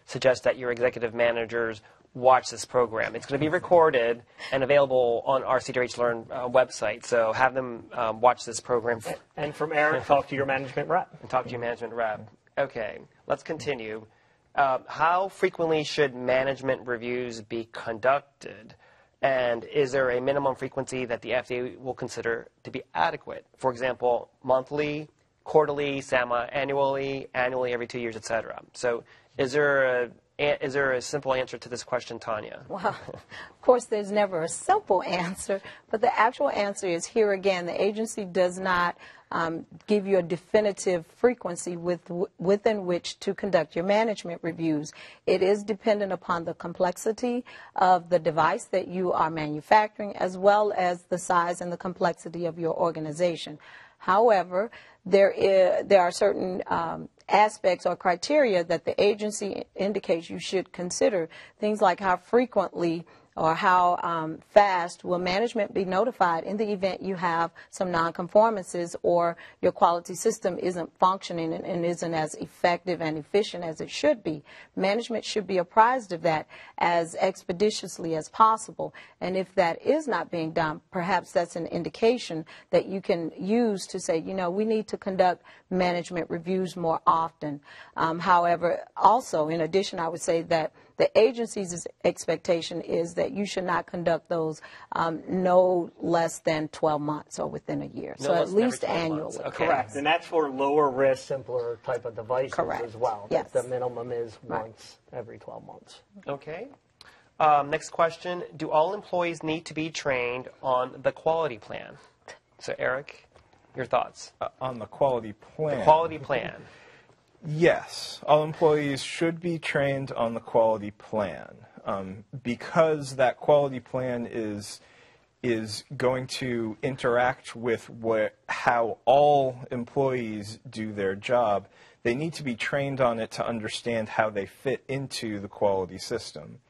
suggest that your executive managers watch this program. It's going to be recorded and available on our CDRH Learn website, so have them watch this program. And from Eric, talk to your management rep. Okay. Let's continue. How frequently should management reviews be conducted? And is there a minimum frequency that the FDA will consider to be adequate? For example, monthly, quarterly, semi-annually, annually every 2 years, et cetera. So is there a simple answer to this question, Tanya? Well, of course, there's never a simple answer, but the actual answer is here again, the agency does not give you a definitive frequency within which to conduct your management reviews. It is dependent upon the complexity of the device that you are manufacturing, as well as the size and the complexity of your organization. However, there are certain aspects or criteria that the agency indicates you should consider, things like how frequently or how fast will management be notified in the event you have some nonconformances or your quality system isn't functioning and isn't as effective and efficient as it should be. Management should be apprised of that as expeditiously as possible. And if that is not being done, perhaps that's an indication that you can use to say, you know, we need to conduct management reviews more often. However, also, in addition, I would say that the agency's expectation is that you should not conduct those no less than 12 months or within a year. No, so at least annually. Okay. Correct. And that's for lower risk, simpler type of devices. Correct. As well. Yes. The minimum is once every 12 months. Okay. Next question. Do all employees need to be trained on the quality plan? So, Eric, your thoughts? On the quality plan. The quality plan. Yes, all employees should be trained on the quality plan because that quality plan is going to interact with how all employees do their job. They need to be trained on it to understand how they fit into the quality system.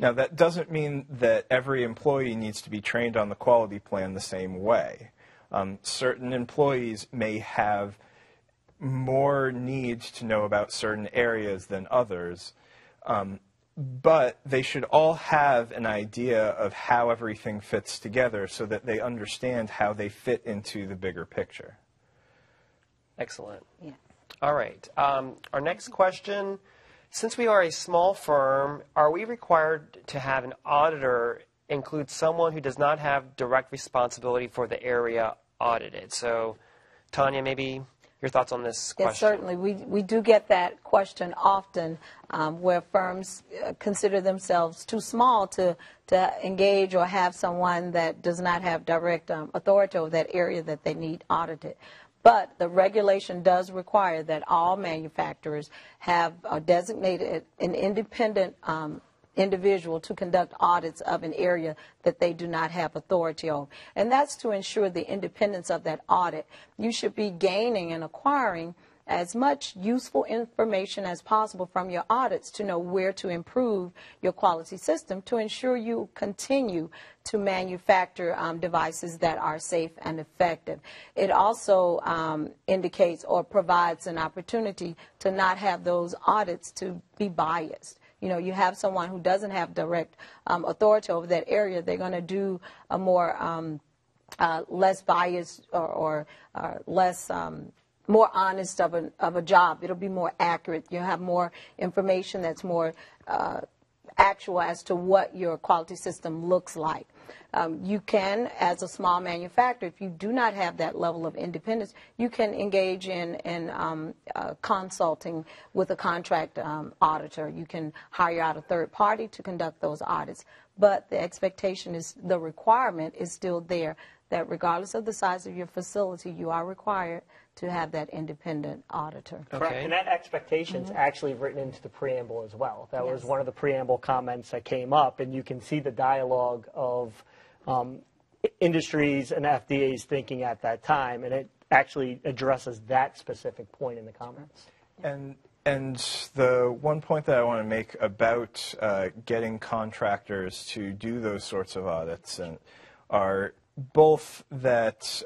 Now, that doesn't mean that every employee needs to be trained on the quality plan the same way. Certain employees may have more need to know about certain areas than others, but they should all have an idea of how everything fits together so that they understand how they fit into the bigger picture. Excellent. Yeah. All right. Our next question, since we are a small firm, are we required to have an auditor include someone who does not have direct responsibility for the area audited? So, Tanya, maybe your thoughts on this question? Yes, certainly. We do get that question often where firms consider themselves too small to engage or have someone that does not have direct authority over that area that they need audited. But the regulation does require that all manufacturers have designated an independent individual to conduct audits of an area that they do not have authority over. And that's to ensure the independence of that audit. You should be gaining and acquiring as much useful information as possible from your audits to know where to improve your quality system to ensure you continue to manufacture devices that are safe and effective. It also indicates or provides an opportunity to not have those audits to be biased. You know, you have someone who doesn't have direct authority over that area, they're going to do a more less biased or less more honest of a job. It'll be more accurate. You'll have more information that's more actual as to what your quality system looks like. You can, as a small manufacturer, if you do not have that level of independence, you can engage in consulting with a contract auditor. You can hire out a third party to conduct those audits. But the expectation is, the requirement is still there, that regardless of the size of your facility, you are required to have that independent auditor. Okay. Correct. And that expectation is actually written into the preamble as well. That was one of the preamble comments that came up, and you can see the dialogue of industries and FDA's thinking at that time, and it actually addresses that specific point in the comments. And the one point that I want to make about getting contractors to do those sorts of audits are both that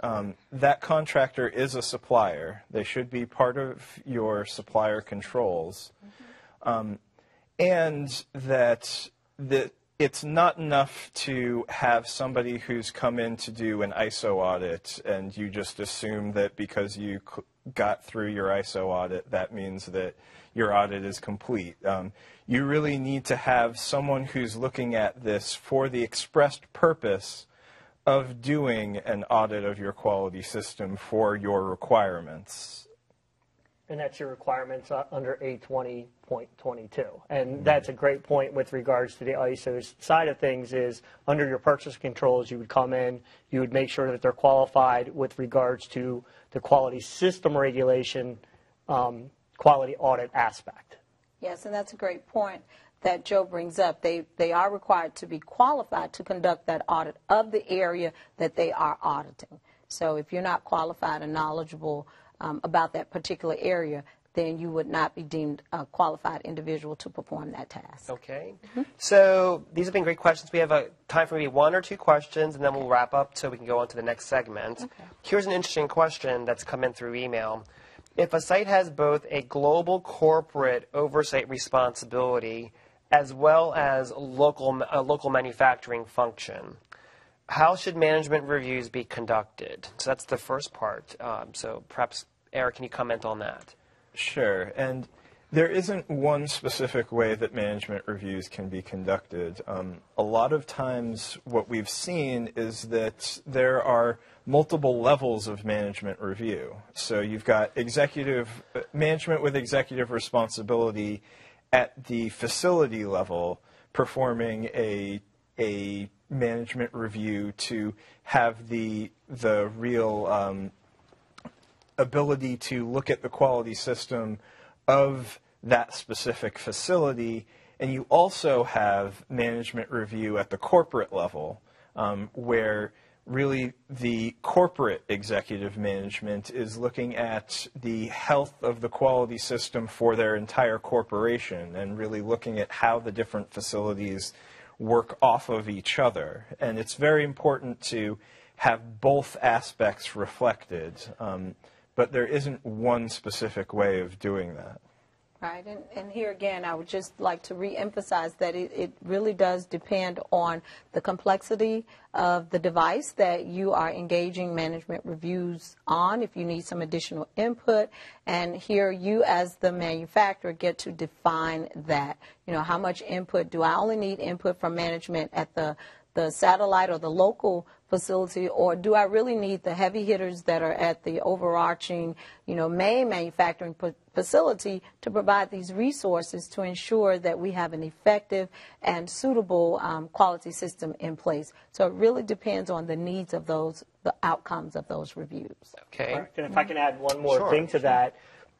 that contractor is a supplier. They should be part of your supplier controls. And that it's not enough to have somebody who's come in to do an ISO audit and you just assume that because you got through your ISO audit, that means that your audit is complete. You really need to have someone who's looking at this for the expressed purpose of doing an audit of your quality system for your requirements. And that's your requirements under A20.22. And that's a great point with regards to the ISO's side of things is under your purchase controls, you would come in, you would make sure that they're qualified with regards to the quality system regulation, quality audit aspect. Yes, and that's a great point that Joe brings up. They are required to be qualified to conduct that audit of the area that they are auditing. So if you're not qualified and knowledgeable about that particular area, then you would not be deemed a qualified individual to perform that task. Okay. Mm-hmm. So these have been great questions. We have time for maybe one or two questions, and then we'll wrap up so we can go on to the next segment. Okay. Here's an interesting question that's come in through email. If a site has both a global corporate oversight responsibility as well as a local manufacturing function, how should management reviews be conducted? So that's the first part. So perhaps, Eric, can you comment on that? Sure. And there isn't one specific way that management reviews can be conducted. A lot of times what we've seen is that there are multiple levels of management review. So you've got executive management with executive responsibility at the facility level performing a management review to have the real ability to look at the quality system of that specific facility, and you also have management review at the corporate level where really the corporate executive management is looking at the health of the quality system for their entire corporation and really looking at how the different facilities work off of each other. And it's very important to have both aspects reflected, but there isn't one specific way of doing that. Right, and here again, I would just like to reemphasize that it really does depend on the complexity of the device that you are engaging management reviews on, if you need some additional input. And here you as the manufacturer get to define that. You know, how much input do I only need input from management at the satellite or the local facility, or do I really need the heavy hitters that are at the overarching, you know, main manufacturing facility to provide these resources to ensure that we have an effective and suitable quality system in place. So it really depends on the needs of those, the outcomes of those reviews. Okay. Right. And if I can add one more thing to that,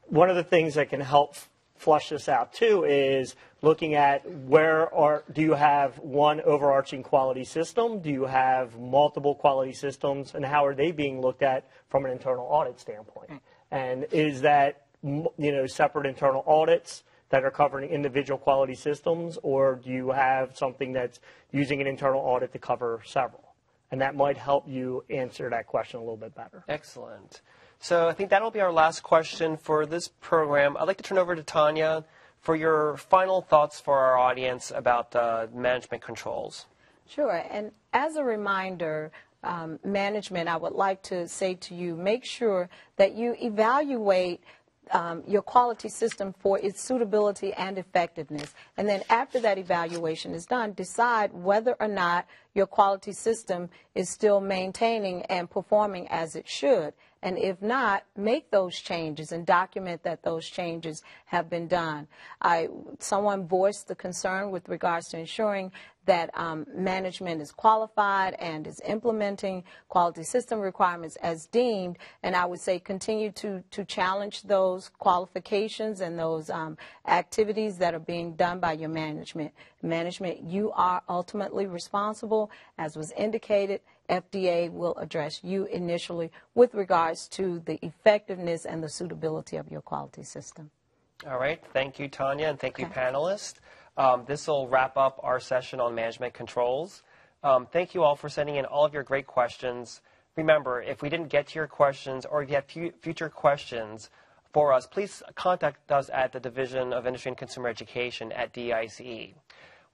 one of the things that can help flush this out too is looking at do you have one overarching quality system? Do you have multiple quality systems? And how are they being looked at from an internal audit standpoint? And is that, you know, separate internal audits that are covering individual quality systems, or do you have something that's using an internal audit to cover several? And that might help you answer that question a little bit better. Excellent. So I think that'll be our last question for this program. I'd like to turn over to Tanya for your final thoughts for our audience about management controls. Sure. And as a reminder, management, I would like to say to you, make sure that you evaluate your quality system for its suitability and effectiveness. And then after that evaluation is done, decide whether or not your quality system is still maintaining and performing as it should. And if not, make those changes and document that those changes have been done. Someone voiced the concern with regards to ensuring that management is qualified and is implementing quality system requirements as deemed. And I would say continue to challenge those qualifications and those activities that are being done by your management. Management, you are ultimately responsible, as was indicated. FDA will address you initially with regards to the effectiveness and the suitability of your quality system. All right. Thank you, Tanya, and thank you, panelists. This will wrap up our session on management controls. Thank you all for sending in all of your great questions. Remember, if we didn't get to your questions or if you have future questions for us, please contact us at the Division of Industry and Consumer Education at DICE.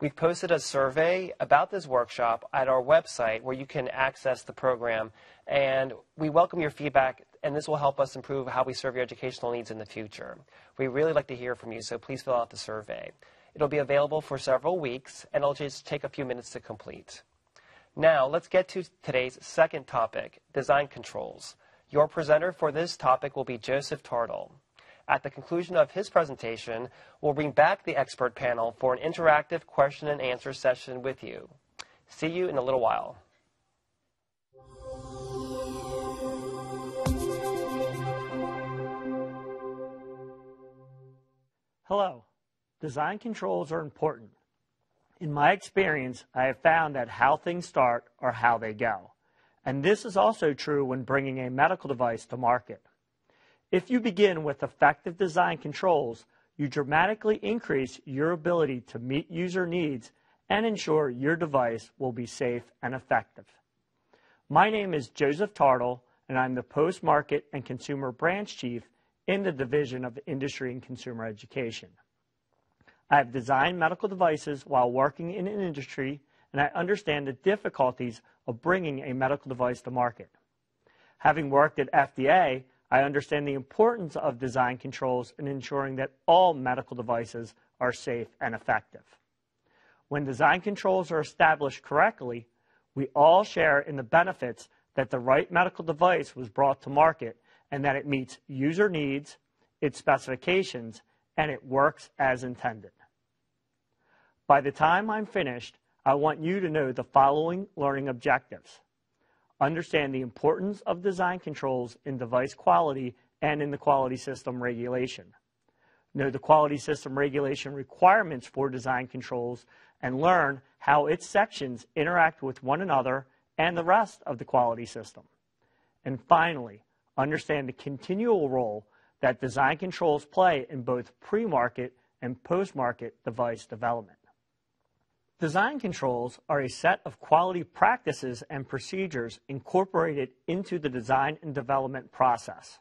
We've posted a survey about this workshop at our website where you can access the program, and we welcome your feedback and this will help us improve how we serve your educational needs in the future. We really like to hear from you, so please fill out the survey. It'll be available for several weeks, and it'll just take a few minutes to complete. Now, let's get to today's second topic, design controls. Your presenter for this topic will be Joseph Tartle. At the conclusion of his presentation, we'll bring back the expert panel for an interactive question and answer session with you. See you in a little while. Hello. Design controls are important. In my experience, I have found that how things start are how they go. And this is also true when bringing a medical device to market. If you begin with effective design controls, you dramatically increase your ability to meet user needs and ensure your device will be safe and effective. My name is Joseph Tartle, and I'm the Post-Market and Consumer Branch Chief in the Division of Industry and Consumer Education. I have designed medical devices while working in an industry, and I understand the difficulties of bringing a medical device to market. Having worked at FDA, I understand the importance of design controls in ensuring that all medical devices are safe and effective. When design controls are established correctly, we all share in the benefits that the right medical device was brought to market and that it meets user needs, its specifications, and it works as intended. By the time I'm finished, I want you to know the following learning objectives. Understand the importance of design controls in device quality and in the quality system regulation. Know the quality system regulation requirements for design controls and learn how its sections interact with one another and the rest of the quality system. And finally, understand the continual role that design controls play in both pre-market and post-market device development. Design controls are a set of quality practices and procedures incorporated into the design and development process.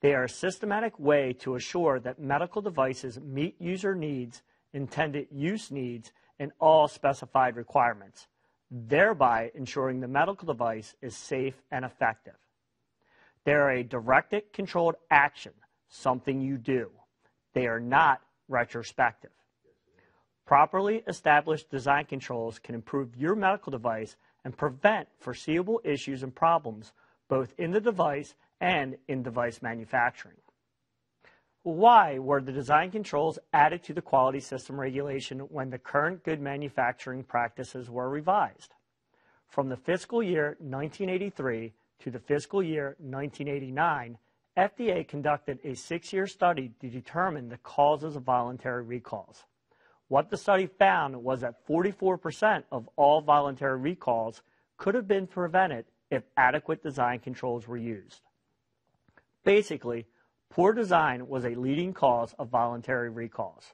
They are a systematic way to assure that medical devices meet user needs, intended use needs, and all specified requirements, thereby ensuring the medical device is safe and effective. They are a directed, controlled action, something you do. They are not retrospective. Properly established design controls can improve your medical device and prevent foreseeable issues and problems, both in the device and in device manufacturing. Why were the design controls added to the quality system regulation when the current good manufacturing practices were revised? From the fiscal year 1983 to the fiscal year 1989, FDA conducted a 6-year study to determine the causes of voluntary recalls. What the study found was that 44% of all voluntary recalls could have been prevented if adequate design controls were used. Basically, poor design was a leading cause of voluntary recalls.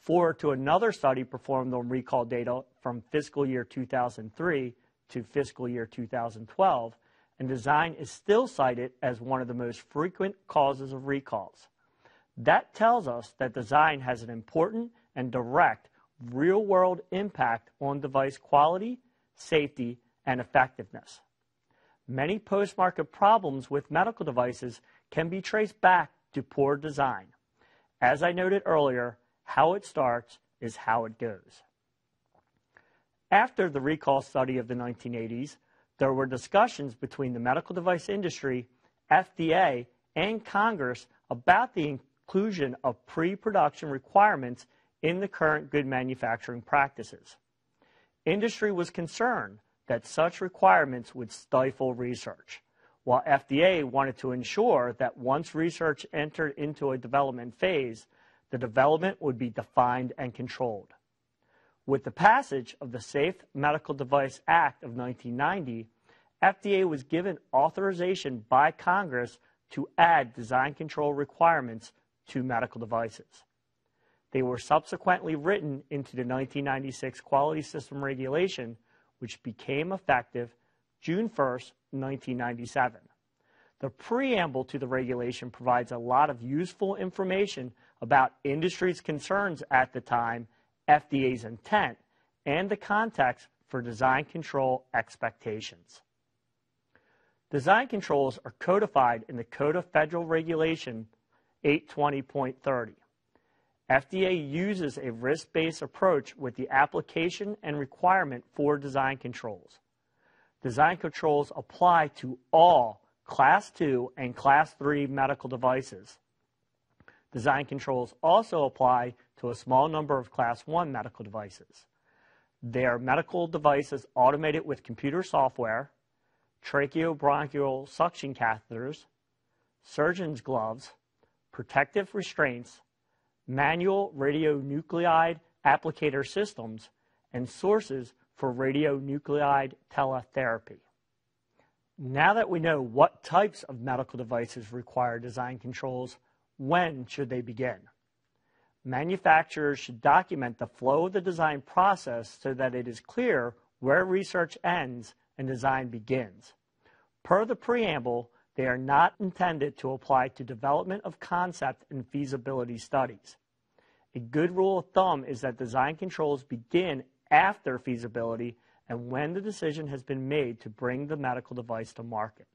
Forward to another study performed on recall data from fiscal year 2003 to fiscal year 2012, and design is still cited as one of the most frequent causes of recalls. That tells us that design has an important and direct real-world impact on device quality, safety, and effectiveness. Many post-market problems with medical devices can be traced back to poor design. As I noted earlier, how it starts is how it goes. After the recall study of the 1980s, there were discussions between the medical device industry, FDA, and Congress about the inclusion of pre-production requirements in the current good manufacturing practices. Industry was concerned that such requirements would stifle research, while FDA wanted to ensure that once research entered into a development phase, the development would be defined and controlled. With the passage of the Safe Medical Device Act of 1990, FDA was given authorization by Congress to add design control requirements to medical devices. They were subsequently written into the 1996 Quality System Regulation, which became effective June 1, 1997. The preamble to the regulation provides a lot of useful information about industry's concerns at the time, FDA's intent, and the context for design control expectations. Design controls are codified in the Code of Federal Regulation 820.30. FDA uses a risk-based approach with the application and requirement for design controls. Design controls apply to all Class II and Class III medical devices. Design controls also apply to a small number of Class I medical devices. They are medical devices automated with computer software, tracheobronchial suction catheters, surgeon's gloves, protective restraints, manual radionuclide applicator systems, and sources for radionuclide teletherapy. Now that we know what types of medical devices require design controls, when should they begin? Manufacturers should document the flow of the design process so that it is clear where research ends and design begins. Per the preamble, they are not intended to apply to development of concept and feasibility studies. A good rule of thumb is that design controls begin after feasibility and when the decision has been made to bring the medical device to market.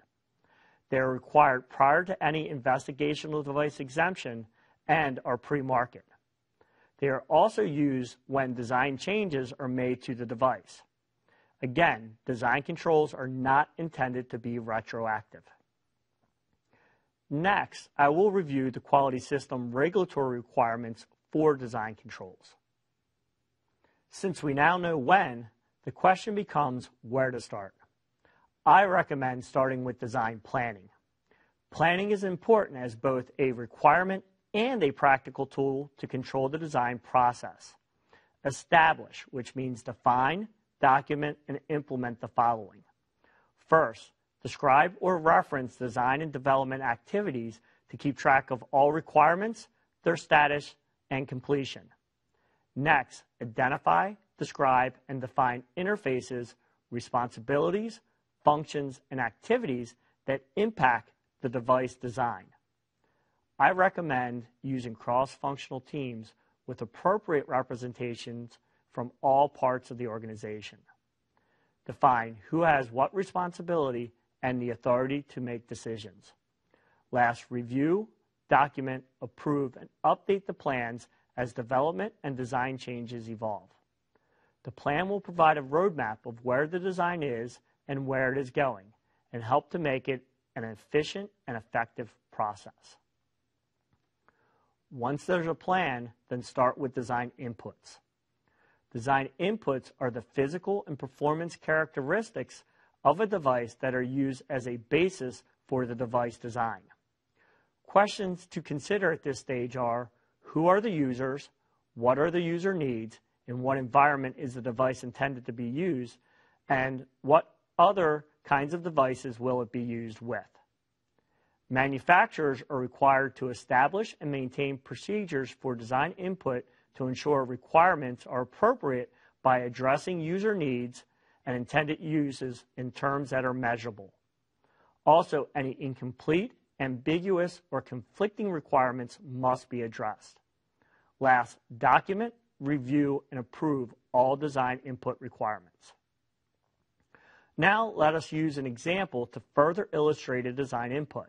They are required prior to any investigational device exemption and are pre-market. They are also used when design changes are made to the device. Again, design controls are not intended to be retroactive. Next, I will review the quality system regulatory requirements for design controls. Since we now know when, the question becomes where to start. I recommend starting with design planning. Planning is important as both a requirement and a practical tool to control the design process. Establish, which means define, document, and implement the following. First, describe or reference design and development activities to keep track of all requirements, their status, and completion. Next, identify, describe, and define interfaces, responsibilities, functions, and activities that impact the device design. I recommend using cross-functional teams with appropriate representations from all parts of the organization. Define who has what responsibility and the authority to make decisions. Last, review, document, approve, and update the plans as development and design changes evolve. The plan will provide a roadmap of where the design is and where it is going, and help to make it an efficient and effective process. Once there's a plan, then start with design inputs. Design inputs are the physical and performance characteristics of a device that are used as a basis for the device design. Questions to consider at this stage are, who are the users, what are the user needs, in what environment is the device intended to be used, and what other kinds of devices will it be used with? Manufacturers are required to establish and maintain procedures for design input to ensure requirements are appropriate by addressing user needs and intended uses in terms that are measurable. Also, any incomplete, ambiguous, or conflicting requirements must be addressed. Last, document, review, and approve all design input requirements. Now let us use an example to further illustrate a design input.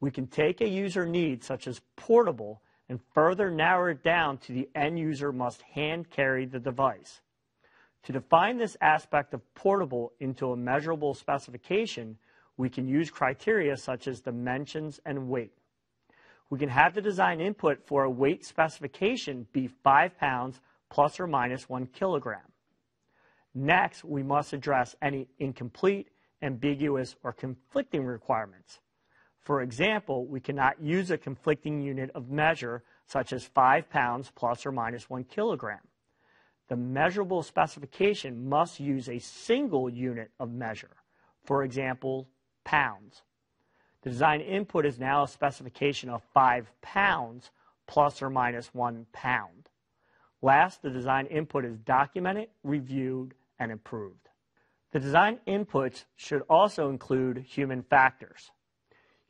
We can take a user need such as portable and further narrow it down to the end user must hand carry the device. To define this aspect of portable into a measurable specification, we can use criteria such as dimensions and weight. We can have the design input for a weight specification be 5 pounds plus or minus 1 kilogram. Next, we must address any incomplete, ambiguous, or conflicting requirements. For example, we cannot use a conflicting unit of measure, such as 5 pounds plus or minus 1 kilogram. The measurable specification must use a single unit of measure, for example, pounds. The design input is now a specification of 5 pounds plus or minus 1 pound. Last, the design input is documented, reviewed, and approved. The design inputs should also include human factors.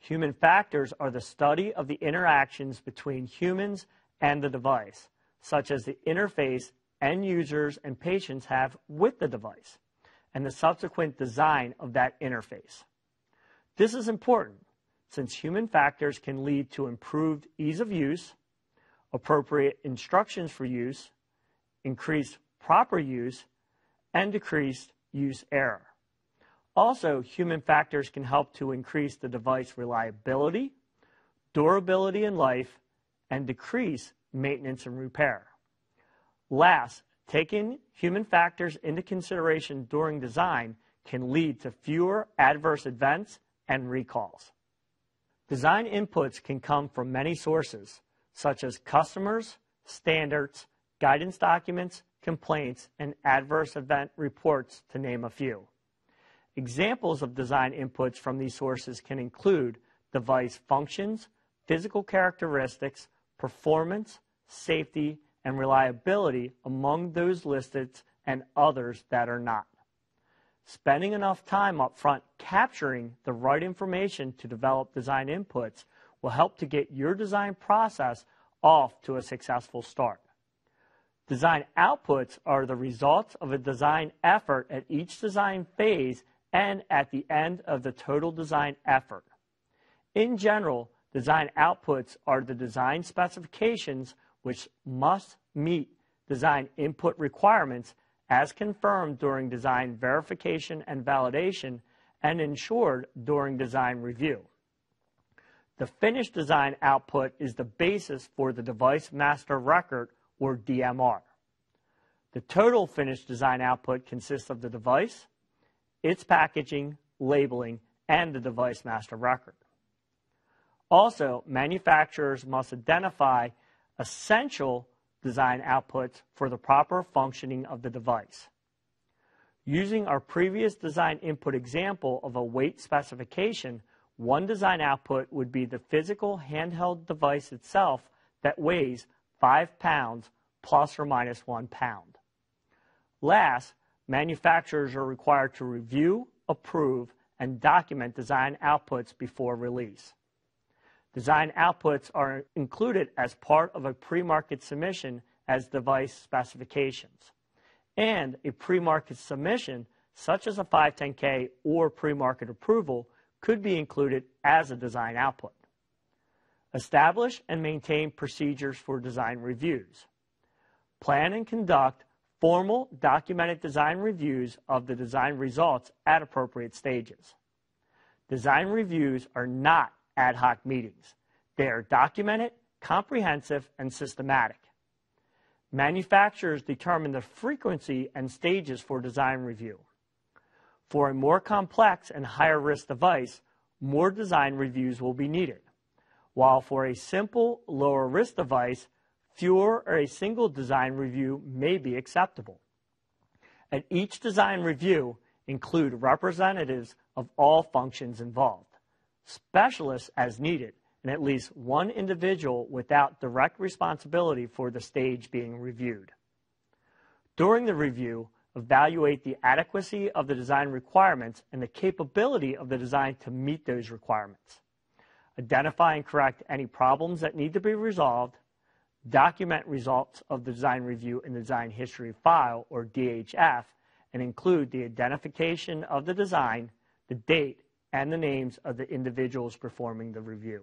Human factors are the study of the interactions between humans and the device, such as the interface end users and patients have with the device, and the subsequent design of that interface. This is important since human factors can lead to improved ease of use, appropriate instructions for use, increased proper use, and decreased use error. Also, human factors can help to increase the device reliability, durability in life, and decrease maintenance and repair. Last, taking human factors into consideration during design can lead to fewer adverse events and recalls. Design inputs can come from many sources, such as customers, standards, guidance documents, complaints, and adverse event reports, to name a few. Examples of design inputs from these sources can include device functions, physical characteristics, performance, safety, and reliability among those listed and others that are not. Spending enough time up front capturing the right information to develop design inputs will help to get your design process off to a successful start. Design outputs are the results of a design effort at each design phase and at the end of the total design effort. In general, design outputs are the design specifications which must meet design input requirements as confirmed during design verification and validation and ensured during design review. The finished design output is the basis for the device master record, or DMR. The total finished design output consists of the device, its packaging, labeling, and the device master record. Also, manufacturers must identify essential design outputs for the proper functioning of the device. Using our previous design input example of a weight specification, one design output would be the physical handheld device itself that weighs 5 pounds plus or minus 1 pound. Last, manufacturers are required to review, approve, and document design outputs before release. Design outputs are included as part of a pre-market submission as device specifications, and a pre-market submission such as a 510(k) or pre-market approval could be included as a design output. Establish and maintain procedures for design reviews. Plan and conduct formal documented design reviews of the design results at appropriate stages. Design reviews are not ad hoc meetings. They are documented, comprehensive, and systematic. Manufacturers determine the frequency and stages for design review. For a more complex and higher risk device, more design reviews will be needed, while for a simple, lower risk device, fewer or a single design review may be acceptable. At each design review, include representatives of all functions involved, specialists as needed, and at least one individual without direct responsibility for the stage being reviewed. During the review, evaluate the adequacy of the design requirements and the capability of the design to meet those requirements. Identify and correct any problems that need to be resolved, document results of the design review in the design history file, or DHF, and include the identification of the design, the date, and the names of the individuals performing the review.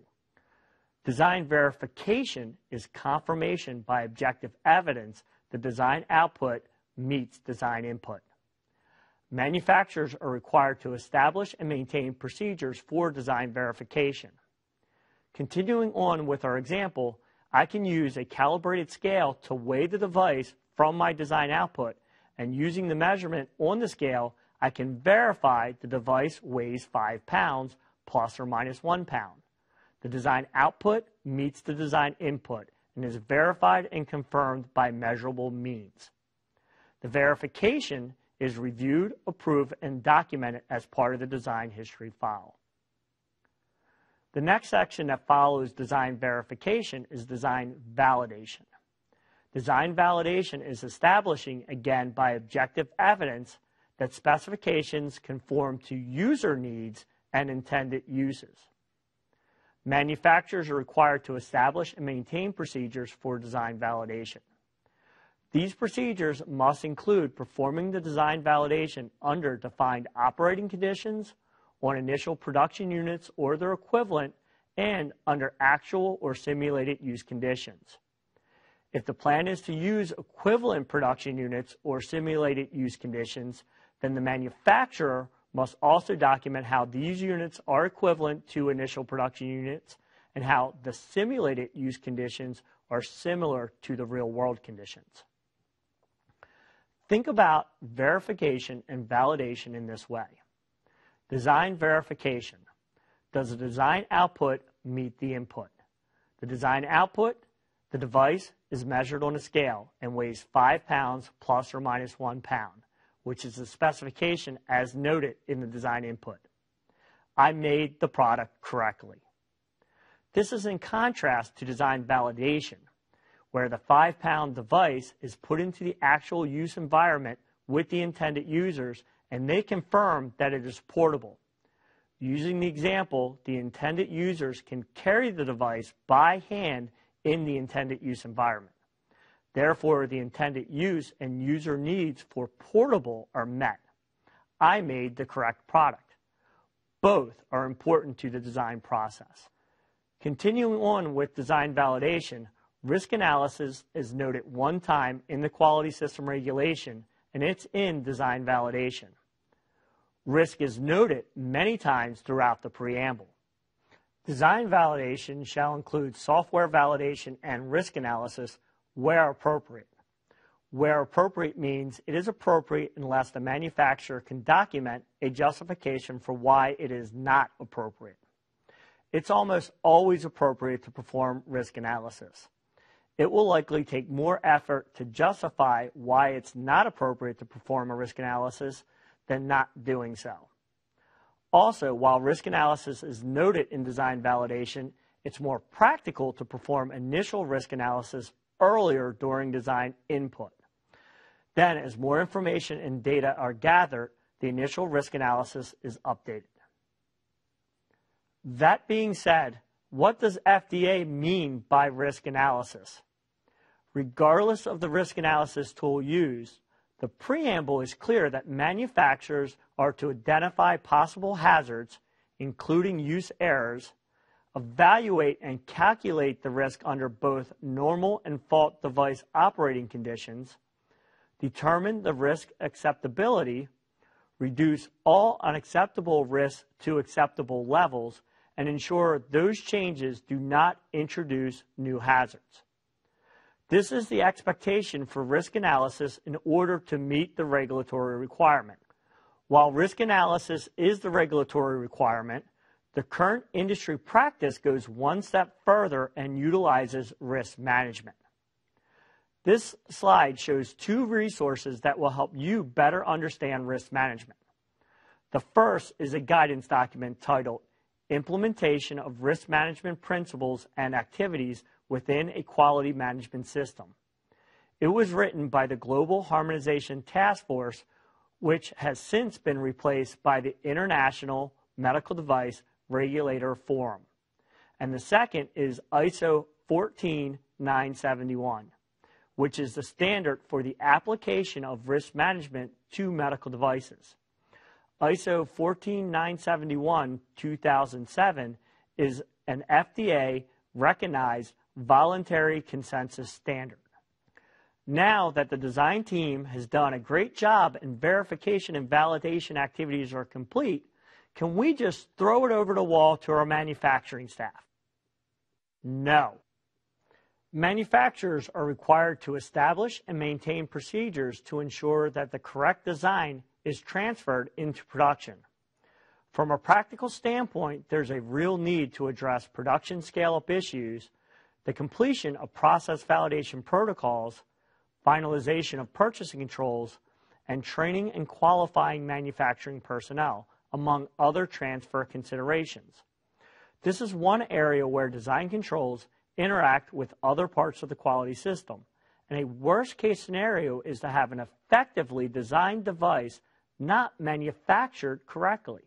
Design verification is confirmation by objective evidence the design output meets design input. Manufacturers are required to establish and maintain procedures for design verification. Continuing on with our example, I can use a calibrated scale to weigh the device from my design output, and using the measurement on the scale, I can verify the device weighs 5 pounds plus or minus 1 pound. The design output meets the design input and is verified and confirmed by measurable means. The verification is reviewed, approved, and documented as part of the design history file. The next section that follows design verification is design validation. Design validation is establishing, again, by objective evidence that specifications conform to user needs and intended uses. Manufacturers are required to establish and maintain procedures for design validation. These procedures must include performing the design validation under defined operating conditions, on initial production units or their equivalent and under actual or simulated use conditions. If the plan is to use equivalent production units or simulated use conditions, then the manufacturer must also document how these units are equivalent to initial production units and how the simulated use conditions are similar to the real-world conditions. Think about verification and validation in this way. Design verification. Does the design output meet the input? The design output, the device is measured on a scale and weighs 5 pounds plus or minus 1 pound, which is the specification as noted in the design input. I made the product correctly. This is in contrast to design validation, where the 5-pound device is put into the actual use environment with the intended users, and they confirm that it is portable. Using the example, the intended users can carry the device by hand in the intended use environment. Therefore, the intended use and user needs for portable are met. I made the correct product. Both are important to the design process. Continuing on with design validation, risk analysis is noted one time in the quality system regulation, and it's in design validation. Risk is noted many times throughout the preamble. Design validation shall include software validation and risk analysis where appropriate. Where appropriate means it is appropriate unless the manufacturer can document a justification for why it is not appropriate. It's almost always appropriate to perform risk analysis. It will likely take more effort to justify why it's not appropriate to perform a risk analysis than not doing so. Also, while risk analysis is noted in design validation, it's more practical to perform initial risk analysis earlier during design input. Then, as more information and data are gathered, the initial risk analysis is updated. That being said, what does FDA mean by risk analysis? Regardless of the risk analysis tool used, the preamble is clear that manufacturers are to identify possible hazards, including use errors, evaluate and calculate the risk under both normal and fault device operating conditions, determine the risk acceptability, reduce all unacceptable risks to acceptable levels, and ensure those changes do not introduce new hazards. This is the expectation for risk analysis in order to meet the regulatory requirement. While risk analysis is the regulatory requirement, the current industry practice goes one step further and utilizes risk management. This slide shows two resources that will help you better understand risk management. The first is a guidance document titled Implementation of Risk Management Principles and Activities Within a Quality Management System. It was written by the Global Harmonization Task Force, which has since been replaced by the International Medical Device Regulator Forum. And the second is ISO 14971, which is the standard for the application of risk management to medical devices. ISO 14971-2007 is an FDA-recognized voluntary consensus standard. Now that the design team has done a great job and verification and validation activities are complete, can we just throw it over the wall to our manufacturing staff? No. Manufacturers are required to establish and maintain procedures to ensure that the correct design is transferred into production. From a practical standpoint, there's a real need to address production scale-up issues, the completion of process validation protocols, finalization of purchasing controls, and training and qualifying manufacturing personnel, among other transfer considerations. This is one area where design controls interact with other parts of the quality system, and a worst-case scenario is to have an effectively designed device not manufactured correctly.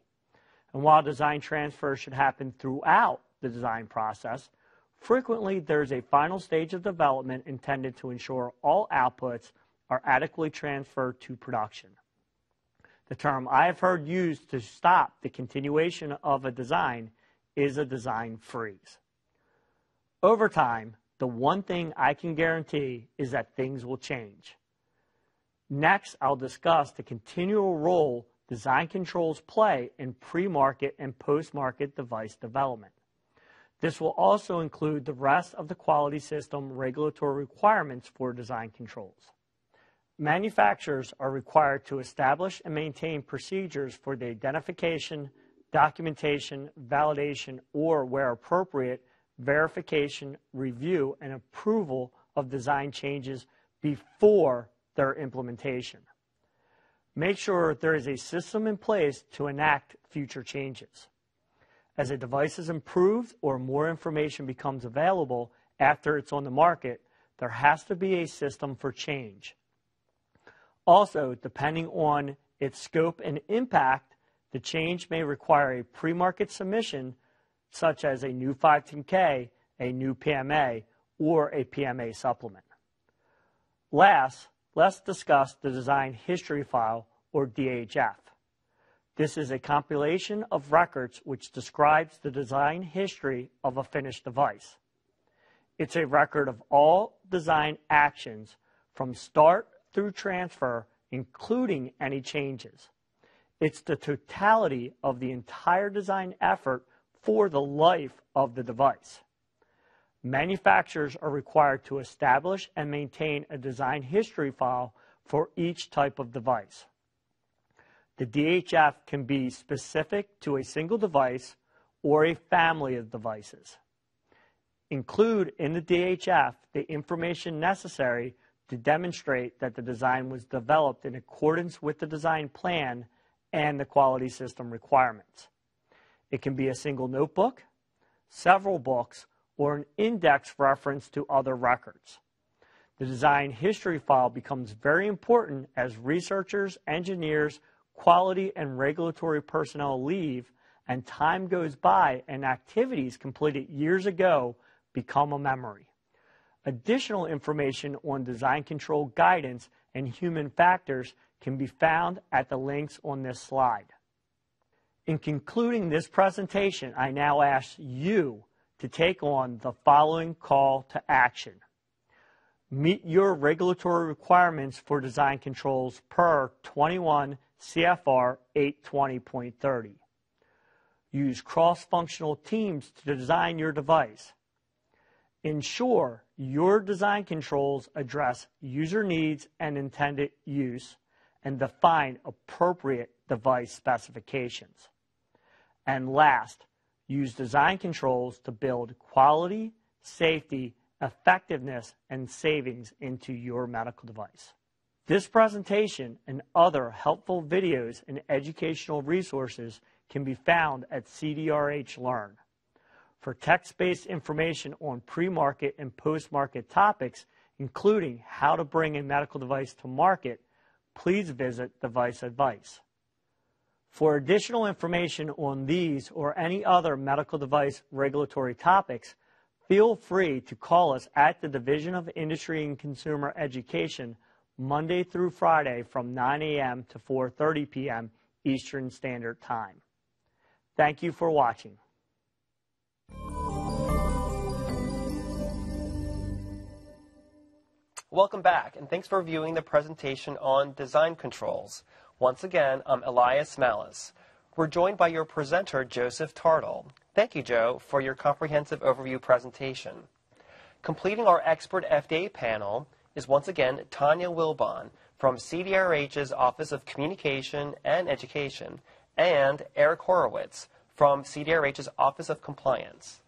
And while design transfer should happen throughout the design process, frequently there's a final stage of development intended to ensure all outputs are adequately transferred to production. The term I've heard used to stop the continuation of a design is a design freeze. Over time, the one thing I can guarantee is that things will change. Next, I'll discuss the continual role design controls play in pre-market and post-market device development. This will also include the rest of the quality system regulatory requirements for design controls. Manufacturers are required to establish and maintain procedures for the identification, documentation, validation, or, where appropriate, verification, review, and approval of design changes before their implementation. Make sure there is a system in place to enact future changes. As a device is improved or more information becomes available after it's on the market, there has to be a system for change. Also, depending on its scope and impact, the change may require a pre-market submission, such as a new 510(k), a new PMA, or a PMA supplement. Last, let's discuss the Design History File, or DHF. This is a compilation of records which describes the design history of a finished device. It's a record of all design actions from start through transfer, including any changes. It's the totality of the entire design effort for the life of the device. Manufacturers are required to establish and maintain a design history file for each type of device. The DHF can be specific to a single device or a family of devices. Include in the DHF the information necessary to demonstrate that the design was developed in accordance with the design plan and the quality system requirements. It can be a single notebook, several books, or an index reference to other records. The design history file becomes very important as researchers, engineers, quality and regulatory personnel leave, and time goes by and activities completed years ago become a memory. Additional information on design control guidance and human factors can be found at the links on this slide. In concluding this presentation, I now ask you to take on the following call to action. Meet your regulatory requirements for design controls per 21 CFR 820.30. Use cross-functional teams to design your device. Ensure your design controls address user needs and intended use, and define appropriate device specifications. And last, use design controls to build quality, safety, effectiveness, and savings into your medical device. This presentation and other helpful videos and educational resources can be found at CDRH Learn. For text-based information on pre-market and post-market topics, including how to bring a medical device to market, please visit Device Advice. For additional information on these or any other medical device regulatory topics, feel free to call us at the Division of Industry and Consumer Education Monday through Friday from 9 a.m. to 4:30 p.m. Eastern Standard Time. Thank you for watching. Welcome back, and thanks for viewing the presentation on design controls. Once again, I'm Elias Mallis. We're joined by your presenter, Joseph Tartle. Thank you, Joe, for your comprehensive overview presentation. Completing our expert FDA panel is once again Tanya Wilbon from CDRH's Office of Communication and Education, and Eric Horowitz from CDRH's Office of Compliance.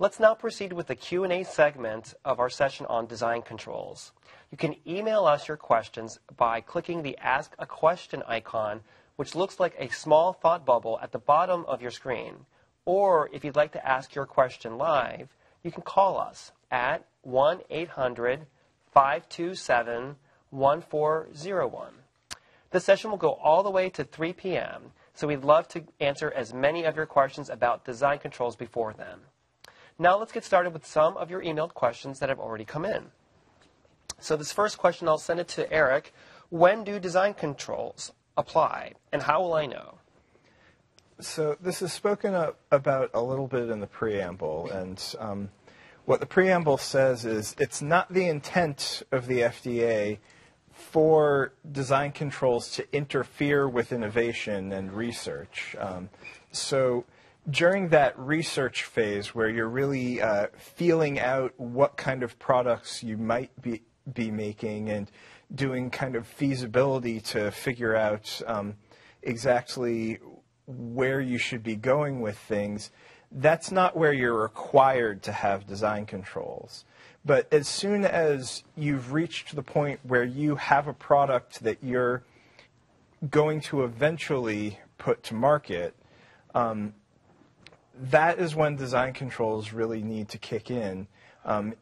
Let's now proceed with the Q&A segment of our session on design controls. You can email us your questions by clicking the Ask a Question icon, which looks like a small thought bubble at the bottom of your screen. Or if you'd like to ask your question live, you can call us at 1-800-527-1401. This session will go all the way to 3 p.m., so we'd love to answer as many of your questions about design controls before then. Now let's get started with some of your emailed questions that have already come in. So this first question, I'll send it to Eric. When do design controls apply, and how will I know? So this is spoken about a little bit in the preamble, and what the preamble says is it's not the intent of the FDA for design controls to interfere with innovation and research. So during that research phase where you're really feeling out what kind of products you might be making and doing kind of feasibility to figure out exactly where you should be going with things, that's not where you're required to have design controls. But as soon as you've reached the point where you have a product that you're going to eventually put to market, that is when design controls really need to kick in,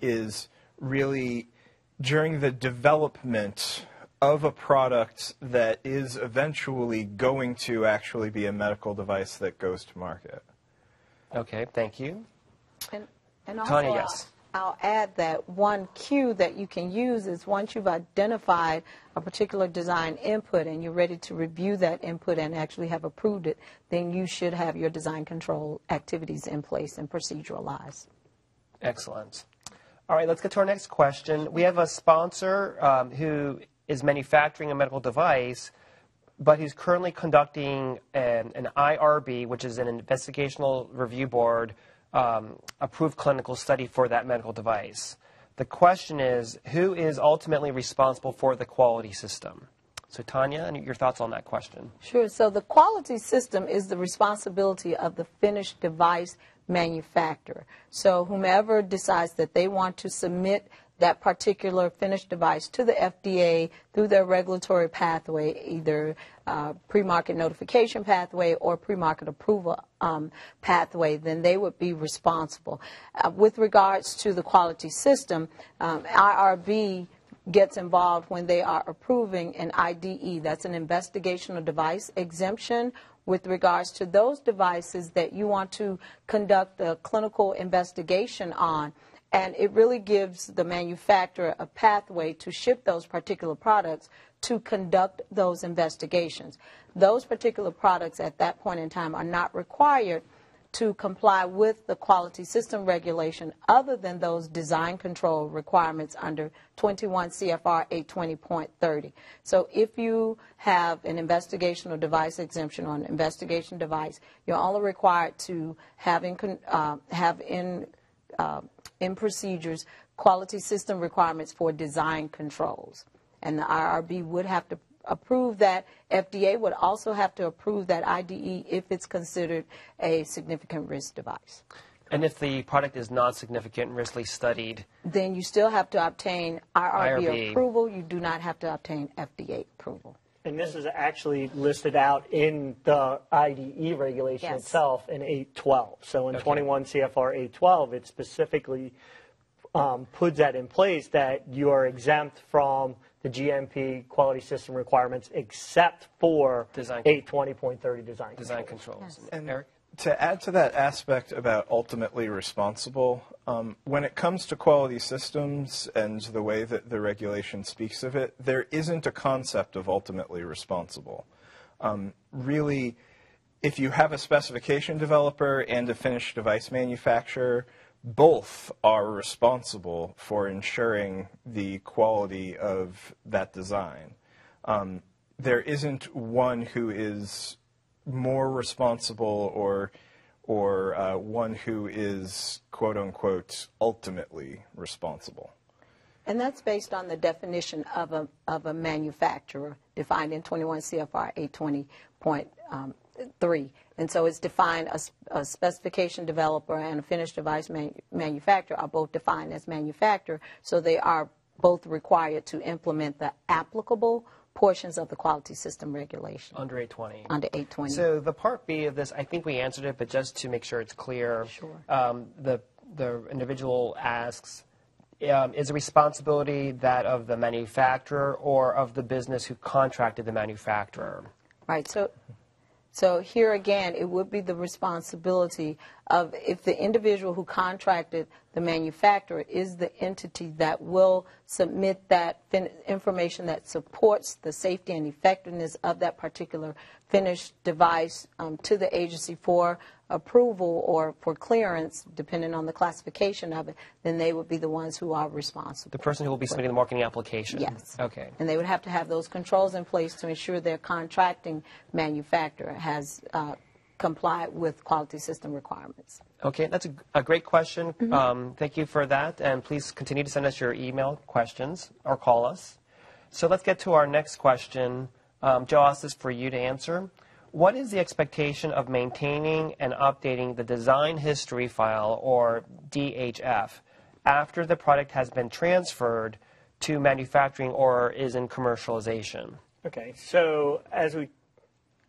is really during the development of a product that is eventually going to actually be a medical device that goes to market. Okay, thank you. And also, Tanya, yes. I'll add that one cue that you can use is once you've identified a particular design input and you're ready to review that input and actually have approved it, then you should have your design control activities in place and proceduralized. Excellent. All right, let's get to our next question. We have a sponsor who is manufacturing a medical device, but who's currently conducting an IRB, which is an investigational review board, approved clinical study for that medical device. The question is, who is ultimately responsible for the quality system? So Tanya, and your thoughts on that question. Sure. So the quality system is the responsibility of the finished device manufacturer. So whomever decides that they want to submit that particular finished device to the FDA through their regulatory pathway, either pre-market notification pathway or pre-market approval pathway, then they would be responsible. With regards to the quality system, IRB gets involved when they are approving an IDE. That's an investigational device exemption with regards to those devices that you want to conduct a clinical investigation on. And it really gives the manufacturer a pathway to ship those particular products to conduct those investigations. Those particular products at that point in time are not required to comply with the quality system regulation other than those design control requirements under 21 CFR 820.30. So if you have an investigational device exemption or an investigation device, you're only required to have in procedures quality system requirements for design controls, and the IRB would have to approve that. FDA would also have to approve that IDE if it's considered a significant risk device. And if the product is not significant riskly studied, then you still have to obtain IRB approval. You do not have to obtain FDA approval. And this is actually listed out in the IDE regulation yes. itself in 812. So in okay. 21 CFR 812, it specifically puts that in place that you are exempt from the GMP quality system requirements except for 820.30 design controls. Yes. And Eric? To add to that aspect about ultimately responsible, when it comes to quality systems and the way that the regulation speaks of it, there isn't a concept of ultimately responsible. Really, if you have a specification developer and a finished device manufacturer, both are responsible for ensuring the quality of that design. There isn't one who is more responsible or one who is, quote unquote, ultimately responsible. And that's based on the definition of a manufacturer defined in 21 CFR 820.3. And so it's defined, a specification developer and a finished device manufacturer are both defined as manufacturer, so they are both required to implement the applicable portions of the quality system regulation. Under 820. Under 820. So the part B of this, I think we answered it, but just to make sure it's clear, sure. The individual asks, is the responsibility that of the manufacturer or of the business who contracted the manufacturer? Right. So So here again, it would be the responsibility of if the individual who contracted the manufacturer is the entity that will submit that information that supports the safety and effectiveness of that particular finished device to the agency for approval or for clearance, depending on the classification of it, then they would be the ones who are responsible. The person who will be submitting the marketing application? Yes. Okay. And they would have to have those controls in place to ensure their contracting manufacturer has comply with quality system requirements. Okay, that's a great question. Mm-hmm. Thank you for that, and please continue to send us your email questions or call us. So let's get to our next question. Joe, this is for you to answer. What is the expectation of maintaining and updating the design history file, or DHF, after the product has been transferred to manufacturing or is in commercialization? Okay, so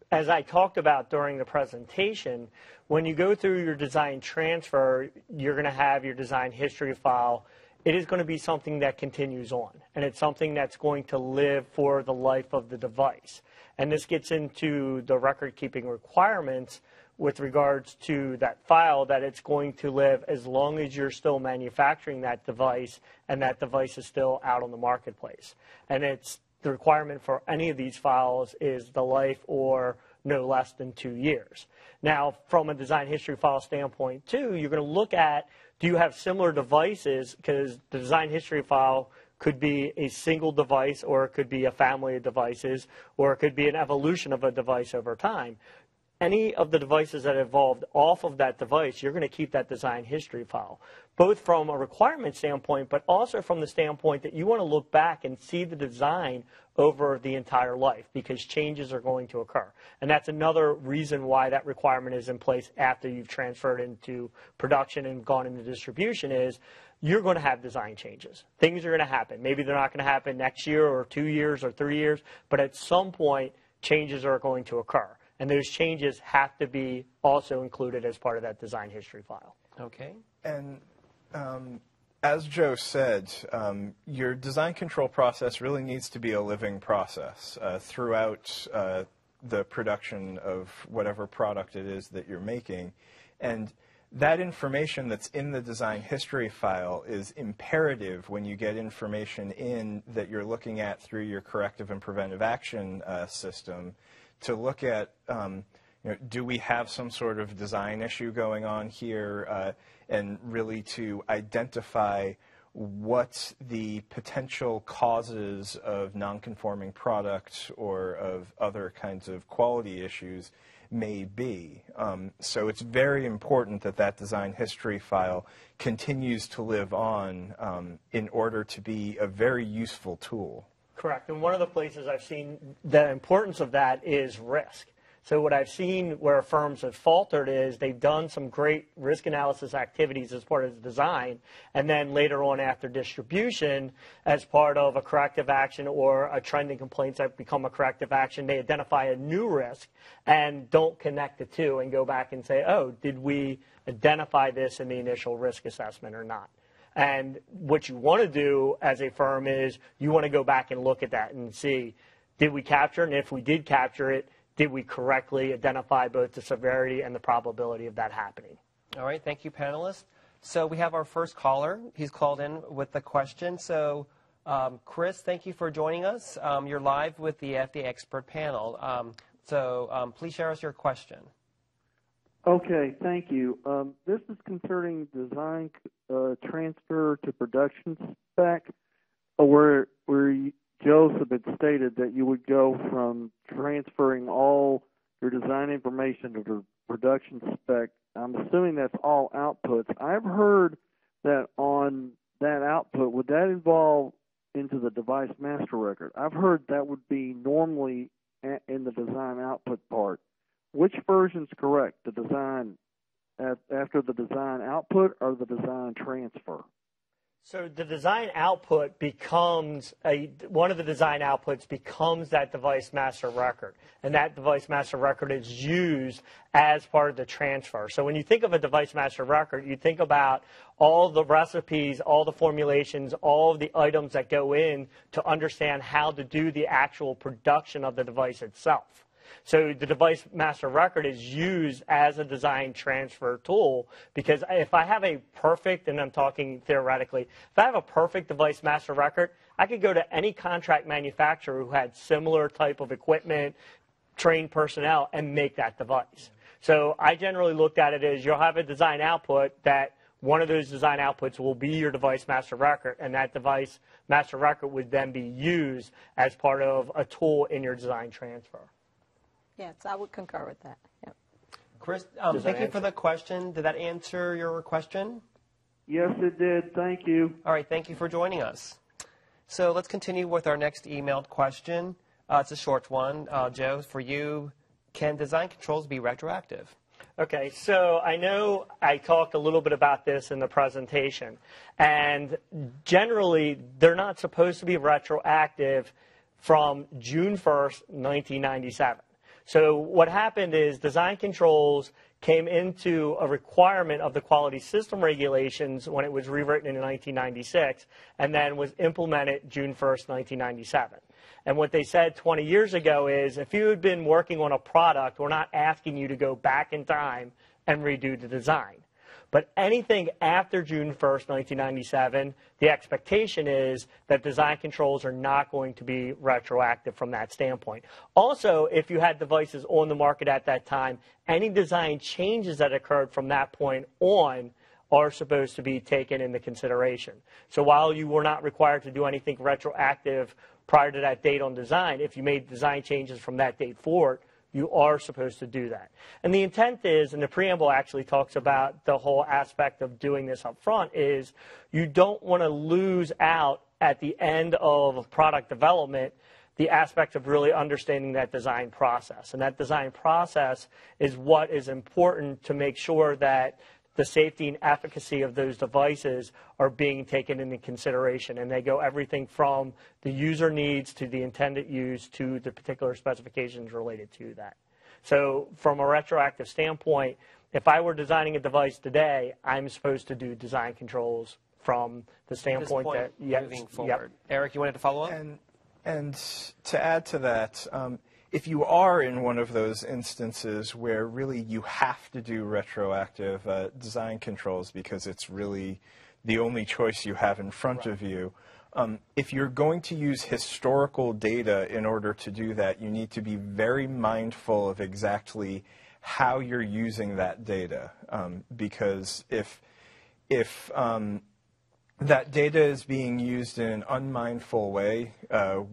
as I talked about during the presentation, when you go through your design transfer, you're going to have your design history file. It is going to be something that continues on, and it's something that's going to live for the life of the device. And this gets into the record-keeping requirements with regards to that file, that it's going to live as long as you're still manufacturing that device and that device is still out on the marketplace. And it's the requirement for any of these files is the life or no less than 2 years. Now, from a design history file standpoint, too, you're going to look at, do you have similar devices? Because the design history file could be a single device, or it could be a family of devices, or it could be an evolution of a device over time. Any of the devices that evolved off of that device, you're going to keep that design history file, both from a requirement standpoint, but also from the standpoint that you want to look back and see the design over the entire life, because changes are going to occur. And that's another reason why that requirement is in place after you've transferred into production and gone into distribution, is you're going to have design changes. Things are going to happen. Maybe they're not going to happen next year or 2 years or 3 years, but at some point, changes are going to occur. And those changes have to be also included as part of that design history file. Okay. And as Joe said, your design control process really needs to be a living process throughout the production of whatever product it is that you're making. And that information that's in the design history file is imperative when you get information in that you're looking at through your corrective and preventive action system, to look at, you know, do we have some sort of design issue going on here, and really to identify what the potential causes of non-conforming products or of other kinds of quality issues may be. So it's very important that that design history file continues to live on in order to be a very useful tool. Correct. And one of the places I've seen the importance of that is risk. So what I've seen where firms have faltered is they've done some great risk analysis activities as part of the design, and then later on after distribution, as part of a corrective action or a trend in complaints that become a corrective action, they identify a new risk and don't connect the two and go back and say, oh, did we identify this in the initial risk assessment or not? And what you want to do as a firm is you want to go back and look at that and see, did we capture it? And if we did capture it, did we correctly identify both the severity and the probability of that happening? All right. Thank you, panelists. So we have our first caller. He's called in with the question. So, Chris, thank you for joining us. You're live with the FDA expert panel. Please share us your question. Okay, thank you. This is concerning design transfer to production spec, where Joseph had stated that you would go from transferring all your design information to the production spec. I'm assuming that's all outputs. I've heard that on that output, would that involve into the device master record? I've heard that would be normally in the design output part. Which version's correct, the design after the design output or the design transfer? So the design output becomes, one of the design outputs becomes that device master record. And that device master record is used as part of the transfer. So when you think of a device master record, you think about all the recipes, all the formulations, all of the items that go in to understand how to do the actual production of the device itself. So the device master record is used as a design transfer tool, because if I have a perfect, and I'm talking theoretically, if I have a perfect device master record, I could go to any contract manufacturer who had similar type of equipment, trained personnel, and make that device. So I generally looked at it as you'll have a design output that one of those design outputs will be your device master record, and that device master record would then be used as part of a tool in your design transfer. Yes, I would concur with that. Yep. Chris, thank you for the question. Did that answer your question? Yes, it did. Thank you. All right. Thank you for joining us. So let's continue with our next emailed question. It's a short one, Joe, for you. Can design controls be retroactive? Okay, so I know I talked a little bit about this in the presentation, and generally they're not supposed to be retroactive from June 1st, 1997. So what happened is design controls came into a requirement of the quality system regulations when it was rewritten in 1996 and then was implemented June 1st, 1997. And what they said 20 years ago is if you had been working on a product, we're not asking you to go back in time and redo the design. But anything after June 1st, 1997, the expectation is that design controls are not going to be retroactive from that standpoint. Also, if you had devices on the market at that time, any design changes that occurred from that point on are supposed to be taken into consideration. So while you were not required to do anything retroactive prior to that date on design, if you made design changes from that date forward, you are supposed to do that. And the intent is, and the preamble actually talks about the whole aspect of doing this up front, is you don't want to lose out at the end of product development the aspect of really understanding that design process. And that design process is what is important to make sure that the safety and efficacy of those devices are being taken into consideration, and they go everything from the user needs to the intended use to the particular specifications related to that. So from a retroactive standpoint, if I were designing a device today, I'm supposed to do design controls from the standpoint that, yes, moving forward. Yep. Eric, you wanted to follow up? And to add to that, if you are in one of those instances where really you have to do retroactive design controls because it's really the only choice you have in front of you, if you're going to use historical data in order to do that, you need to be very mindful of exactly how you're using that data, because if that data is being used in an unmindful way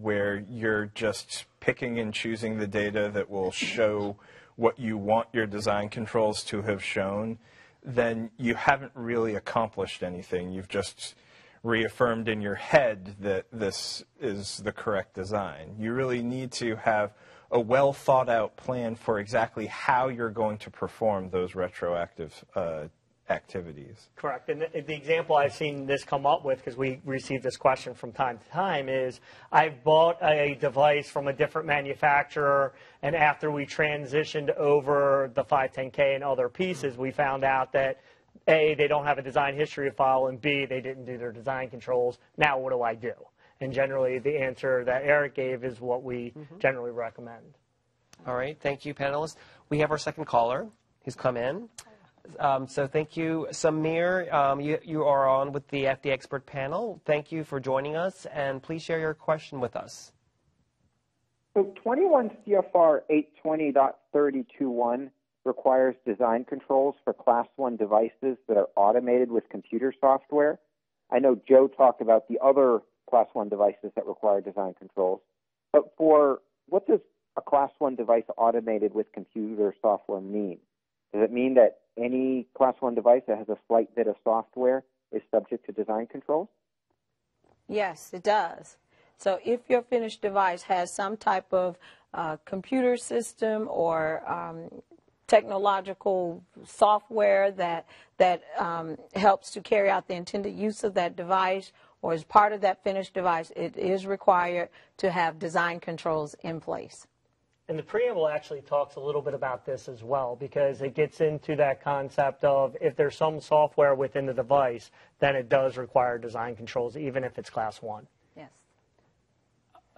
where you're just picking and choosing the data that will show what you want your design controls to have shown, then you haven't really accomplished anything. You've just reaffirmed in your head that this is the correct design. You really need to have a well thought out plan for exactly how you're going to perform those retroactive activities. Correct. And the example I've seen this come up with, because we receive this question from time to time, is I've bought a device from a different manufacturer, and after we transitioned over the 510(k) and other pieces, we found out that A, they don't have a design history file, and B, they didn't do their design controls. Now what do I do? And generally the answer that Eric gave is what we generally recommend. All right. Thank you, panelists. We have our second caller who's come in. So thank you, Samir. You are on with the FDA expert panel. Thank you for joining us, and please share your question with us. So 21 CFR 820.321 requires design controls for Class 1 devices that are automated with computer software. I know Joe talked about the other Class 1 devices that require design controls, but for what does a Class 1 device automated with computer software mean? Does it mean that any Class 1 device that has a slight bit of software is subject to design controls? Yes, it does. So if your finished device has some type of computer system or technological software that helps to carry out the intended use of that device or is part of that finished device, it is required to have design controls in place. And the preamble actually talks a little bit about this as well, because it gets into that concept of if there's some software within the device, then it does require design controls, even if it's Class 1. Yes.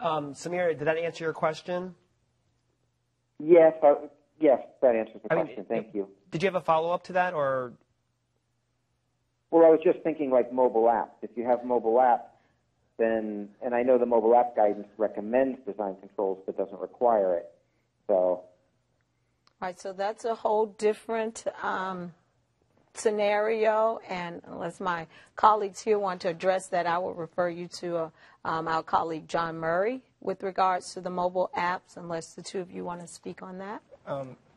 Samira, did that answer your question? Yes, yes, that answers the question. Thank you. Did you have a follow-up to that, or? Well, I was just thinking like mobile apps. If you have mobile apps, then, and I know the mobile app guidance recommends design controls but doesn't require it. So. All right, so that's a whole different scenario, and unless my colleagues here want to address that, I will refer you to our colleague John Murray with regards to the mobile apps, unless the two of you want to speak on that.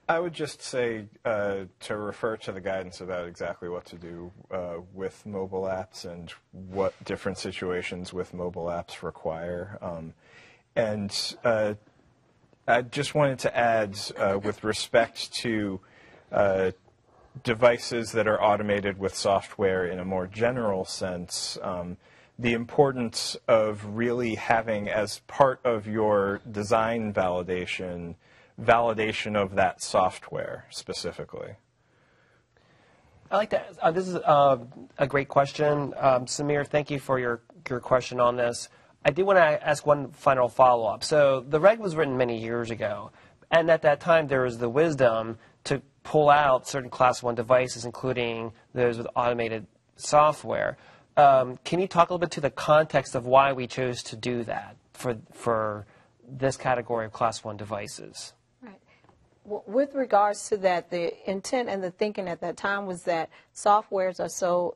I would just say to refer to the guidance about exactly what to do with mobile apps and what different situations with mobile apps require. And I just wanted to add with respect to devices that are automated with software in a more general sense, the importance of really having as part of your design validation of that software specifically. I like that. This is a great question. Samir, thank you for your question on this. I do want to ask one final follow-up. So the reg was written many years ago, and at that time there was the wisdom to pull out certain Class 1 devices, including those with automated software. Can you talk a little bit to the context of why we chose to do that for this category of Class 1 devices? With regards to that, the intent and the thinking at that time was that software is so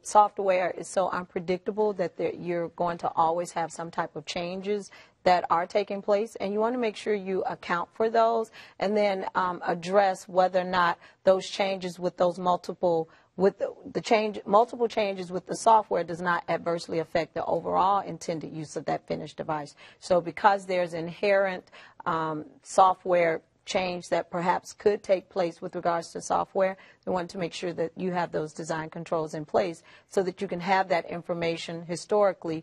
unpredictable that you're going to always have some type of changes that are taking place, and you want to make sure you account for those, and then address whether or not those changes with those multiple changes with the software does not adversely affect the overall intended use of that finished device. So because there's inherent software change that perhaps could take place with regards to software, we want to make sure that you have those design controls in place so that you can have that information historically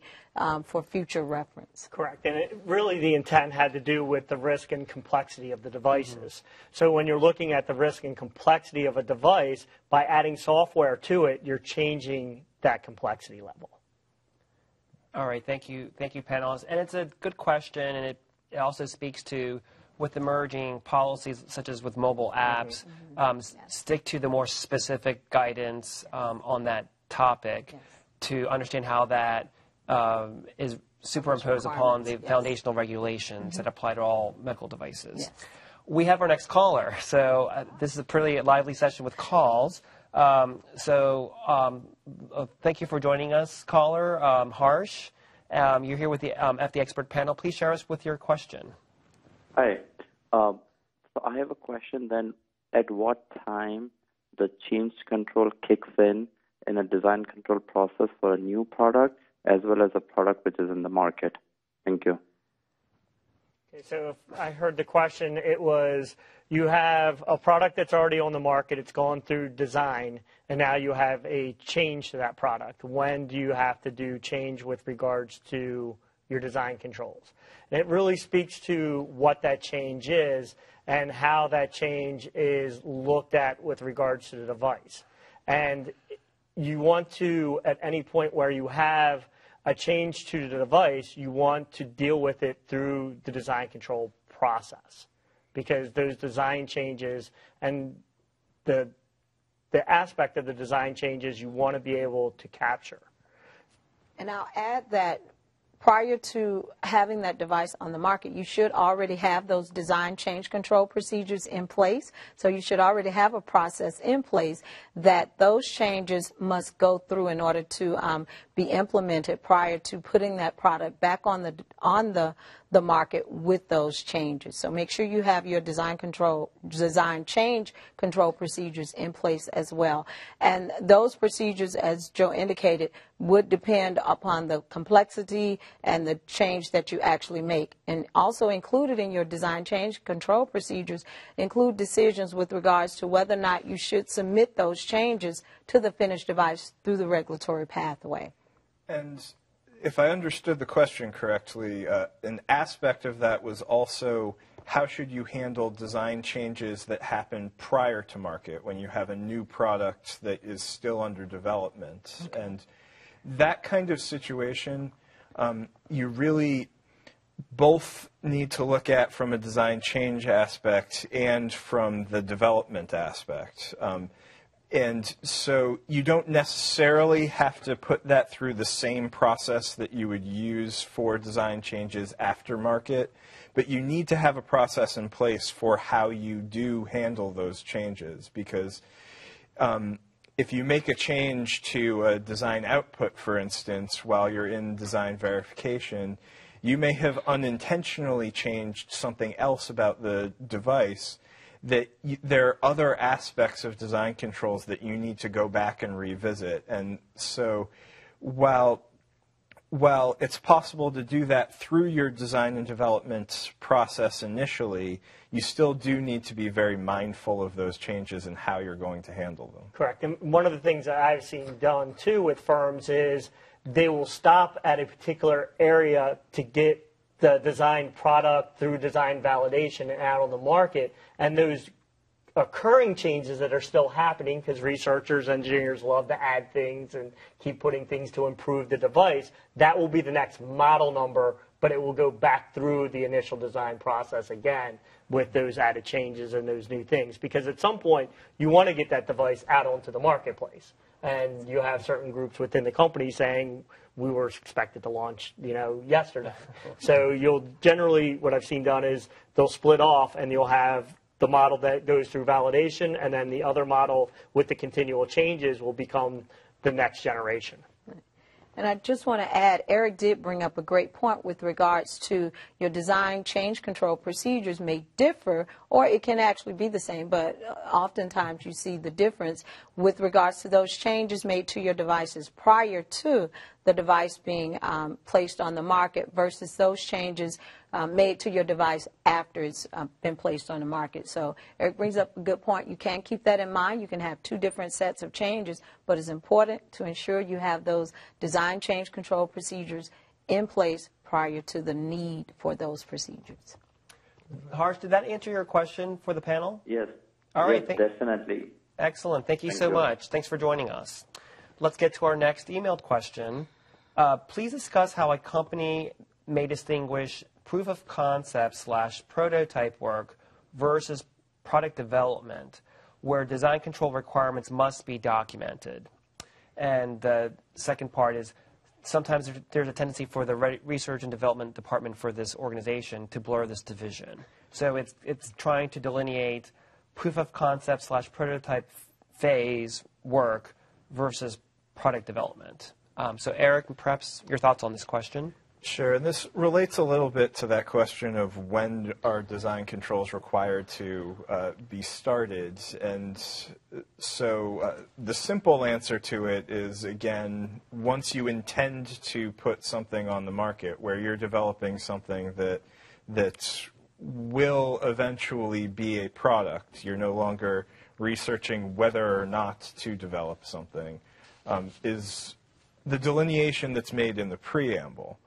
for future reference. Correct. And really the intent had to do with the risk and complexity of the devices. Mm-hmm. So when you're looking at the risk and complexity of a device, by adding software to it, you're changing that complexity level. All right. Thank you, panelists. And it's a good question, and it also speaks to with emerging policies, such as with mobile apps, stick to the more specific guidance on that topic to understand how that is superimposed upon the foundational regulations that apply to all medical devices. Yes. We have our next caller. So this is a pretty lively session with calls. Thank you for joining us, caller. Harsh, you're here with the FDA expert panel. Please share us with your question. Hi. So I have a question then. At what time the change control kicks in a design control process for a new product as well as a product which is in the market? Thank you. Okay, so if I heard the question, it was you have a product that's already on the market, it's gone through design, and now you have a change to that product. When do you have to do change with regards to your design controls? And it really speaks to what that change is and how that change is looked at with regards to the device. And you want to, at any point where you have a change to the device, you want to deal with it through the design control process, because those design changes and the aspect of the design changes you want to be able to capture. And I'll add that prior to having that device on the market, you should already have those design change control procedures in place. So you should already have a process in place that those changes must go through in order to be implemented prior to putting that product back on the market with those changes. So make sure you have your design change control procedures in place as well. And those procedures, as Joe indicated, would depend upon the complexity and the change that you actually make. And also included in your design change control procedures include decisions with regards to whether or not you should submit those changes to the finished device through the regulatory pathway. And if I understood the question correctly, an aspect of that was also how should you handle design changes that happen prior to market when you have a new product that is still under development. Okay. And that kind of situation, you really, both need to look at from a design change aspect and from the development aspect. And so you don't necessarily have to put that through the same process that you would use for design changes aftermarket, but you need to have a process in place for how you do handle those changes, because if you make a change to a design output, for instance, while you're in design verification, you may have unintentionally changed something else about the device that there are other aspects of design controls that you need to go back and revisit. And so while it's possible to do that through your design and development process initially, you still do need to be very mindful of those changes and how you're going to handle them. Correct. And one of the things that I've seen done too with firms is they will stop at a particular area to get the design product through design validation and out on the market, and those occurring changes that are still happening, because researchers, engineers love to add things and keep putting things to improve the device, that will be the next model number, but it will go back through the initial design process again with those added changes and those new things, because at some point you want to get that device out onto the marketplace. And you have certain groups within the company saying, we were expected to launch, you know, yesterday. So you'll generally, what I've seen done is they'll split off, and you'll have the model that goes through validation, and then the other model with the continual changes will become the next generation. And I just want to add, Eric did bring up a great point with regards to your design change control procedures may differ, or it can actually be the same, but oftentimes you see the difference with regards to those changes made to your devices prior to the device being placed on the market versus those changes made to your device after it's been placed on the market. So Eric brings up a good point. You can keep that in mind. You can have two different sets of changes, but it's important to ensure you have those design change control procedures in place prior to the need for those procedures. Harsh, did that answer your question for the panel? Yes. All right. Yes, definitely. Excellent. Thank you so much. Thanks for joining us. Let's get to our next emailed question. Please discuss how a company may distinguish proof of concept / prototype work versus product development, where design control requirements must be documented. And the second part is, sometimes there's a tendency for the research and development department for this organization to blur this division. So it's trying to delineate proof of concept / prototype phase work versus product development. So Eric, perhaps your thoughts on this question? Sure, and this relates a little bit to that question of when are design controls required to be started. And so the simple answer to it is, again, once you intend to put something on the market, where you're developing something that will eventually be a product, you're no longer researching whether or not to develop something, is the delineation that's made in the preamble.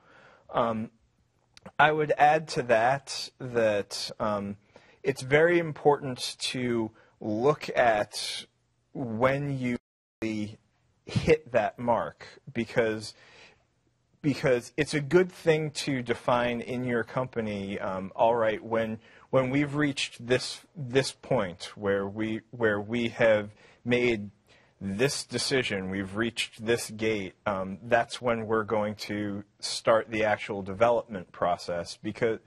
I would add to that that it's very important to look at when you really hit that mark, because it's a good thing to define in your company, all right, when we've reached this point where we have made this decision, we've reached this gate, that's when we're going to start the actual development process, because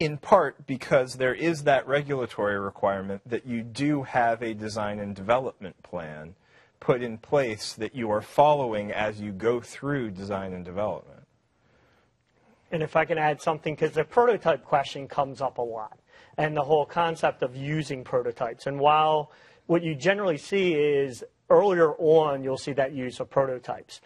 in part because there is that regulatory requirement that you do have a design and development plan put in place that you are following as you go through design and development. And if I can add something, because the prototype question comes up a lot, and the whole concept of using prototypes. And while what you generally see is earlier on, you'll see that use of prototypes,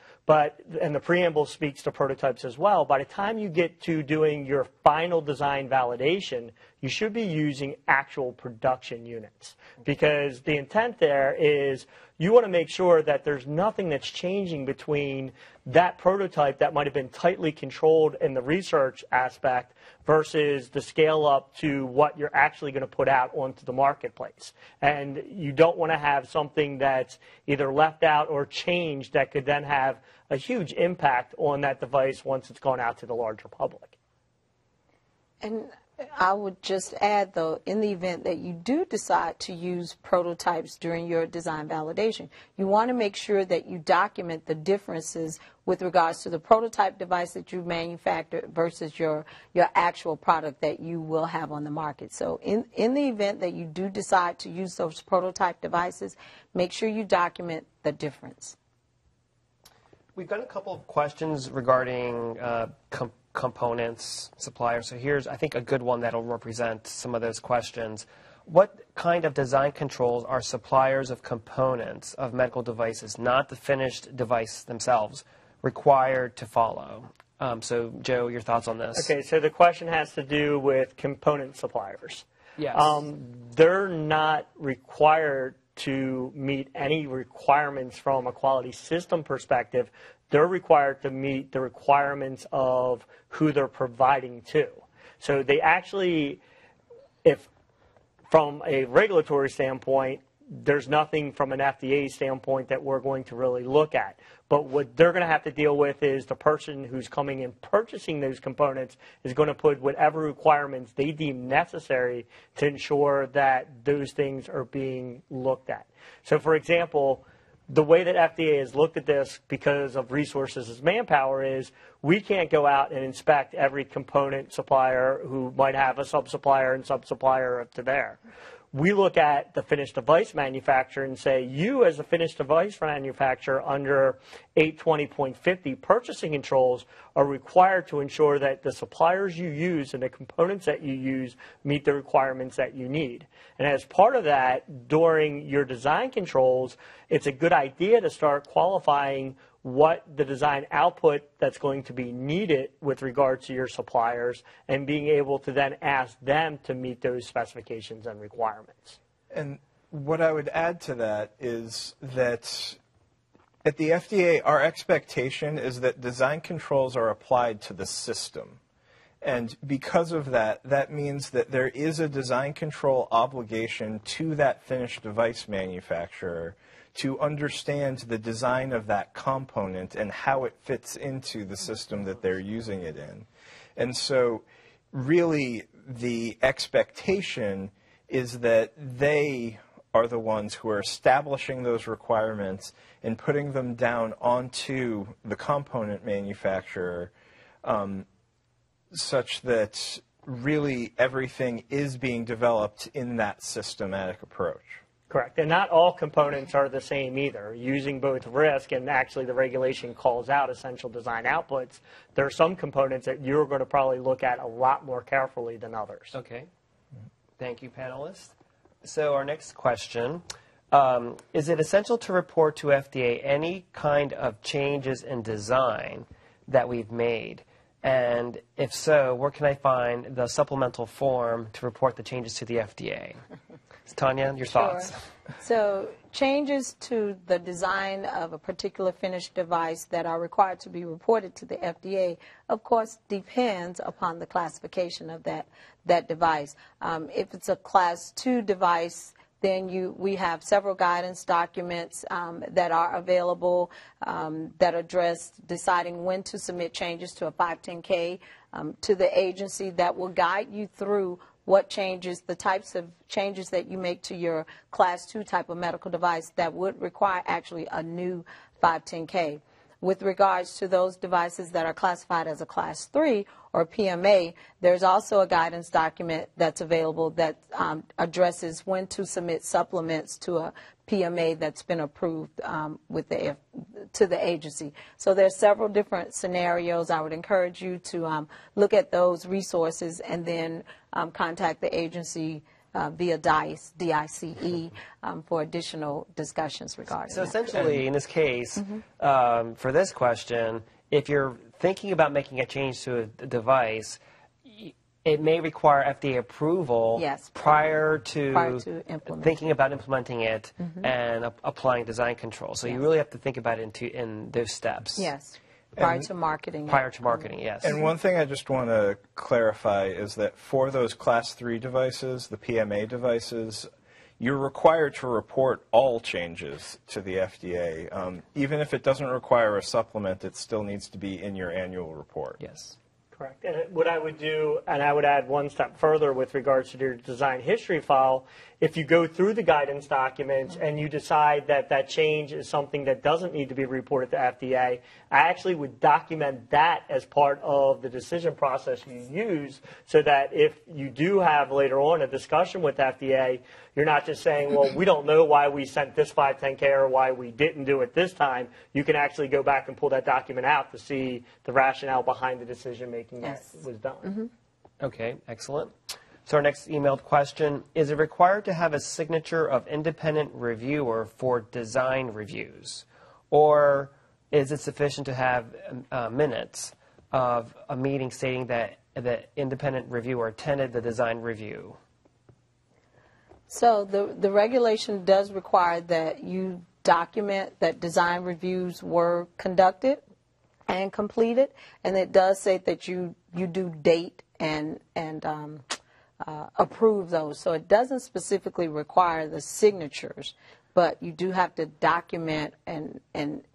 and the preamble speaks to prototypes as well. By the time you get to doing your final design validation, you should be using actual production units, because the intent there is you want to make sure that there's nothing that's changing between that prototype that might have been tightly controlled in the research aspect versus the scale up to what you're actually going to put out onto the marketplace. And you don't want to have something that's either left out or changed that could then have a huge impact on that device once it's gone out to the larger public. And I would just add, though, in the event that you do decide to use prototypes during your design validation, you want to make sure that you document the differences with regards to the prototype device that you manufactured versus your actual product that you will have on the market. So in the event that you do decide to use those prototype devices, make sure you document the difference. We've got a couple of questions regarding components, suppliers. So here's, I think, a good one that'll represent some of those questions. What kind of design controls are suppliers of components of medical devices, not the finished device themselves, required to follow? So, Joe, your thoughts on this? Okay, so the question has to do with component suppliers. Yes. They're not required to meet any requirements from a quality system perspective. They're required to meet the requirements of who they're providing to. So they actually, if from a regulatory standpoint, there's nothing from an FDA standpoint that we're going to really look at. But what they're going to have to deal with is the person who's coming and purchasing those components is going to put whatever requirements they deem necessary to ensure that those things are being looked at. So, for example, the way that FDA has looked at this because of resources as manpower is we can't go out and inspect every component supplier who might have a sub-supplier and sub-supplier up to there. We look at the finished device manufacturer and say, you as a finished device manufacturer under 820.50 purchasing controls are required to ensure that the suppliers you use and the components that you use meet the requirements that you need. And as part of that, during your design controls, it's a good idea to start qualifying what the design output that's going to be needed with regard to your suppliers and being able to then ask them to meet those specifications and requirements. And what I would add to that is that at the FDA, our expectation is that design controls are applied to the system. And because of that, that means that there is a design control obligation to that finished device manufacturer to understand the design of that component and how it fits into the system that they're using it in. And so really the expectation is that they are the ones who are establishing those requirements and putting them down onto the component manufacturer, such that really everything is being developed in that systematic approach. Correct. And not all components are the same either. Using both risk and actually the regulation calls out essential design outputs, there are some components that you're going to probably look at a lot more carefully than others. Okay. Thank you, panelists. So our next question, is it essential to report to FDA any kind of changes in design that we've made? And if so, where can I find the supplemental form to report the changes to the FDA? Tanya, your thoughts. Sure. So changes to the design of a particular finished device that are required to be reported to the FDA, of course, depends upon the classification of that device. If it's a class 2 device, then we have several guidance documents that are available that address deciding when to submit changes to a 510(k) to the agency that will guide you through what changes, the types of changes that you make to your class 2 type of medical device that would require actually a new 510(k). With regards to those devices that are classified as a class 3 or PMA, there's also a guidance document that's available that addresses when to submit supplements to a PMA that's been approved to the agency. So there's several different scenarios. I would encourage you to look at those resources and then contact the agency via DICE, D-I-C-E, for additional discussions regarding that. So essentially, in this case, for this question, if you're thinking about making a change to a device, it may require FDA approval prior to thinking about implementing it and applying design control. So you really have to think about it in those steps. Yes. Prior to marketing, yes. And one thing I just want to clarify is that for those class 3 devices, the PMA devices, you're required to report all changes to the FDA. Even if it doesn't require a supplement, it still needs to be in your annual report. Yes. correct. And what I would do, and I would add one step further with regards to your design history file, if you go through the guidance documents and you decide that that change is something that doesn't need to be reported to FDA, I actually would document that as part of the decision process you use so that if you do have later on a discussion with FDA, you're not just saying, well, we don't know why we sent this 510K or why we didn't do it this time. You can actually go back and pull that document out to see the rationale behind the decision making that was done. Okay, excellent. So our next emailed question, is it required to have a signature of independent reviewer for design reviews? Or is it sufficient to have minutes of a meeting stating that the independent reviewer attended the design review? So the regulation does require that you document that design reviews were conducted and completed, and it does say that you do date and approve those. So it doesn't specifically require the signatures, but you do have to document and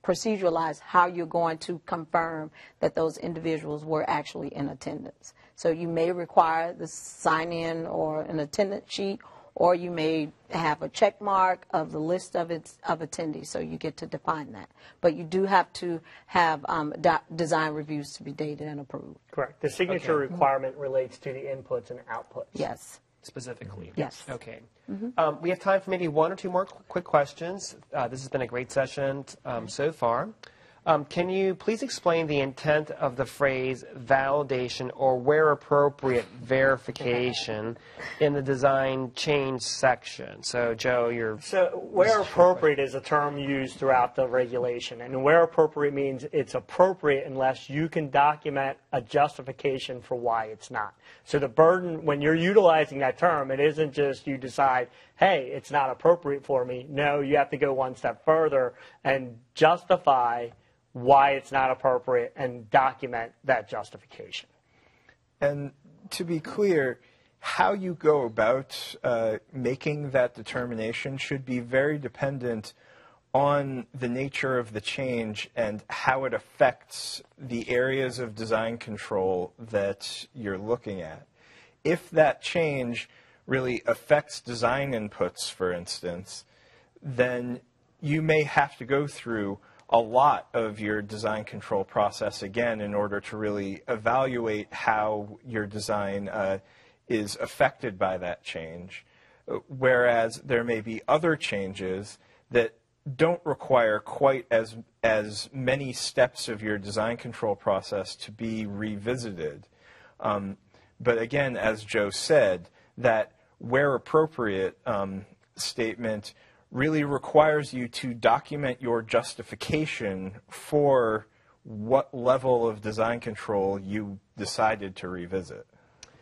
proceduralize how you're going to confirm that those individuals were actually in attendance. So you may require the sign-in or an attendance sheet, or you may have a check mark of the list of attendees, so you get to define that. But you do have to have design reviews to be dated and approved. Correct. The signature requirement relates to the inputs and outputs. Yes. Specifically. Yes. Okay. We have time for maybe one or two more quick questions. This has been a great session so far. Can you please explain the intent of the phrase validation or, where appropriate, verification in the design change section? So, Joe, you're... So, where appropriate is a term used throughout the regulation. And where appropriate means it's appropriate unless you can document a justification for why it's not. So the burden, when you're utilizing that term, it isn't just you decide, hey, it's not appropriate for me. No, you have to go one step further and justify why it's not appropriate and document that justification. And to be clear, how you go about making that determination should be very dependent on the nature of the change and how it affects the areas of design control that you're looking at. If that change really affects design inputs, for instance, then you may have to go through a lot of your design control process again in order to really evaluate how your design is affected by that change. Whereas there may be other changes that don't require quite as many steps of your design control process to be revisited. But again, as Joe said, that where appropriate statement really requires you to document your justification for what level of design control you decided to revisit.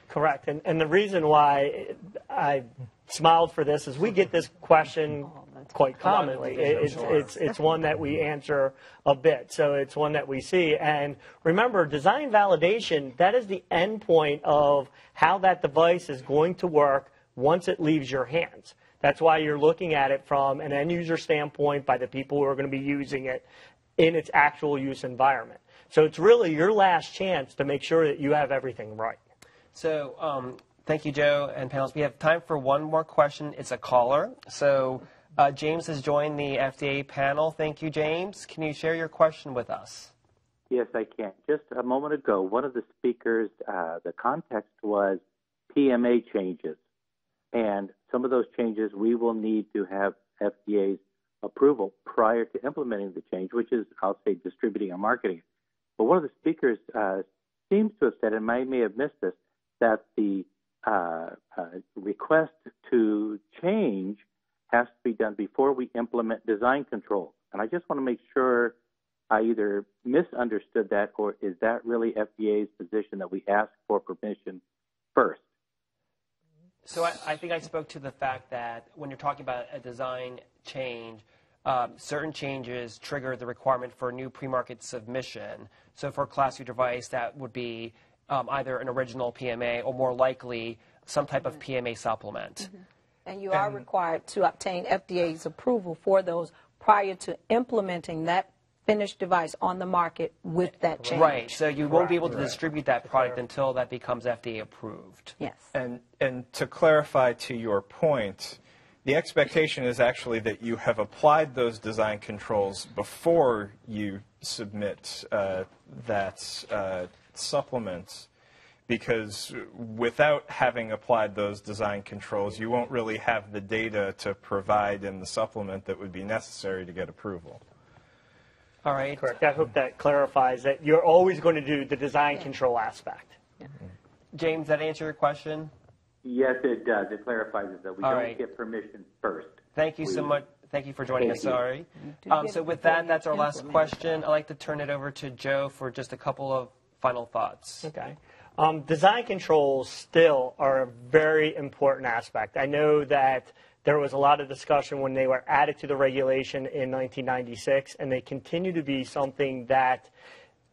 Correct. And the reason why I smiled for this is we get this question quite commonly. It's one that we answer a bit, so it's one that we see. And remember, design validation, that is the end point of how that device is going to work once it leaves your hands. That's why you're looking at it from an end-user standpoint by the people who are going to be using it in its actual use environment. So it's really your last chance to make sure that you have everything right. So thank you, Joe and panelists. We have time for one more question. It's a caller. So James has joined the FDA panel. Thank you, James. Can you share your question with us? Yes, I can. Just a moment ago, one of the speakers, the context was PMA changes. And some of those changes we will need to have FDA's approval prior to implementing the change, which is, I'll say, distributing and marketing. But one of the speakers seems to have said, and I may have missed this, that the request to change has to be done before we implement design control. And I just want to make sure I either misunderstood that, or is that really FDA's position that we ask for permission first? So I think I spoke to the fact that when you're talking about a design change, certain changes trigger the requirement for a new pre-market submission. So for a Class II device, that would be either an original PMA or, more likely, some type of PMA supplement. And you are required to obtain FDA's approval for those prior to implementing that finished device on the market with that change. Right, so you won't be able to distribute that product until that becomes FDA approved. Yes. And to clarify to your point, the expectation is actually that you have applied those design controls before you submit that supplement, because without having applied those design controls, you won't really have the data to provide in the supplement that would be necessary to get approval. All right. Correct. I hope that clarifies that you're always going to do the design control aspect. Yeah. James, that answer your question? Yes, it does. It clarifies it, that we don't get permission first. Thank you so much. Thank you for joining us. Sorry. So with that, that's our last question. I'd like to turn it over to Joe for just a couple of final thoughts. Okay. Design controls still are a very important aspect. I know that there was a lot of discussion when they were added to the regulation in 1996, and they continue to be something that,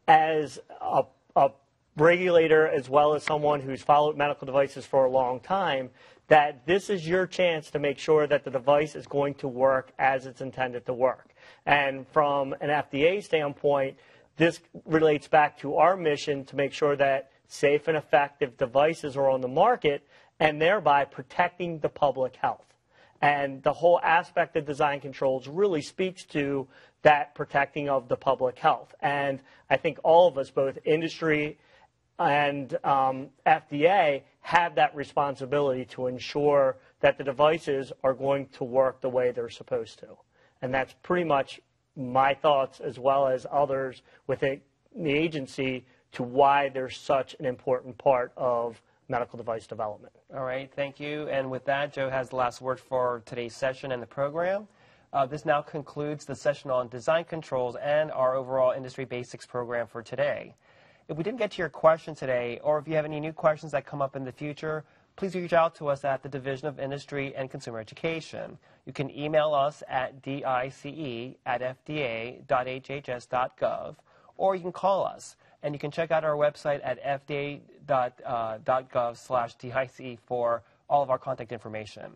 as a regulator as well as someone who's followed medical devices for a long time, that this is your chance to make sure that the device is going to work as it's intended to work. And from an FDA standpoint, this relates back to our mission to make sure that safe and effective devices are on the market and thereby protecting the public health. And the whole aspect of design controls really speaks to that protecting of the public health. And I think all of us, both industry and FDA, have that responsibility to ensure that the devices are going to work the way they're supposed to. And that's pretty much my thoughts, as well as others within the agency, to why they're such an important part of medical device development. All right, thank you. And with that, Joe has the last word for today's session and the program. This now concludes the session on design controls and our overall industry basics program for today. If we didn't get to your question today, or if you have any new questions that come up in the future, please reach out to us at the Division of Industry and Consumer Education. You can email us at dice@fda.hhs.gov, or you can call us. And you can check out our website at fda.gov/DICE for all of our contact information.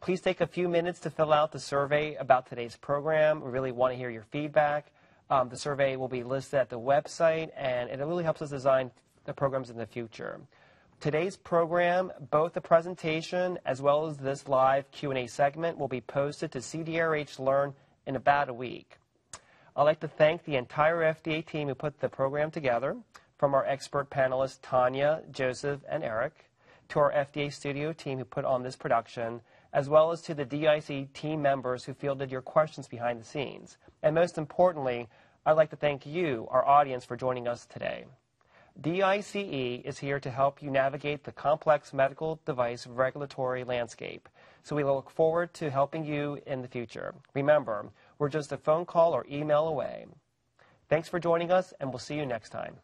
Please take a few minutes to fill out the survey about today's program. We really want to hear your feedback. The survey will be listed at the website, and it really helps us design the programs in the future. Today's program, both the presentation as well as this live Q&A segment, will be posted to CDRH Learn in about a week. I'd like to thank the entire FDA team who put the program together, from our expert panelists Tanya, Joseph, and Eric, to our FDA studio team who put on this production, as well as to the DICE team members who fielded your questions behind the scenes. And most importantly, I'd like to thank you, our audience, for joining us today. DICE is here to help you navigate the complex medical device regulatory landscape, so we look forward to helping you in the future. Remember, we're just a phone call or email away. Thanks for joining us, and we'll see you next time.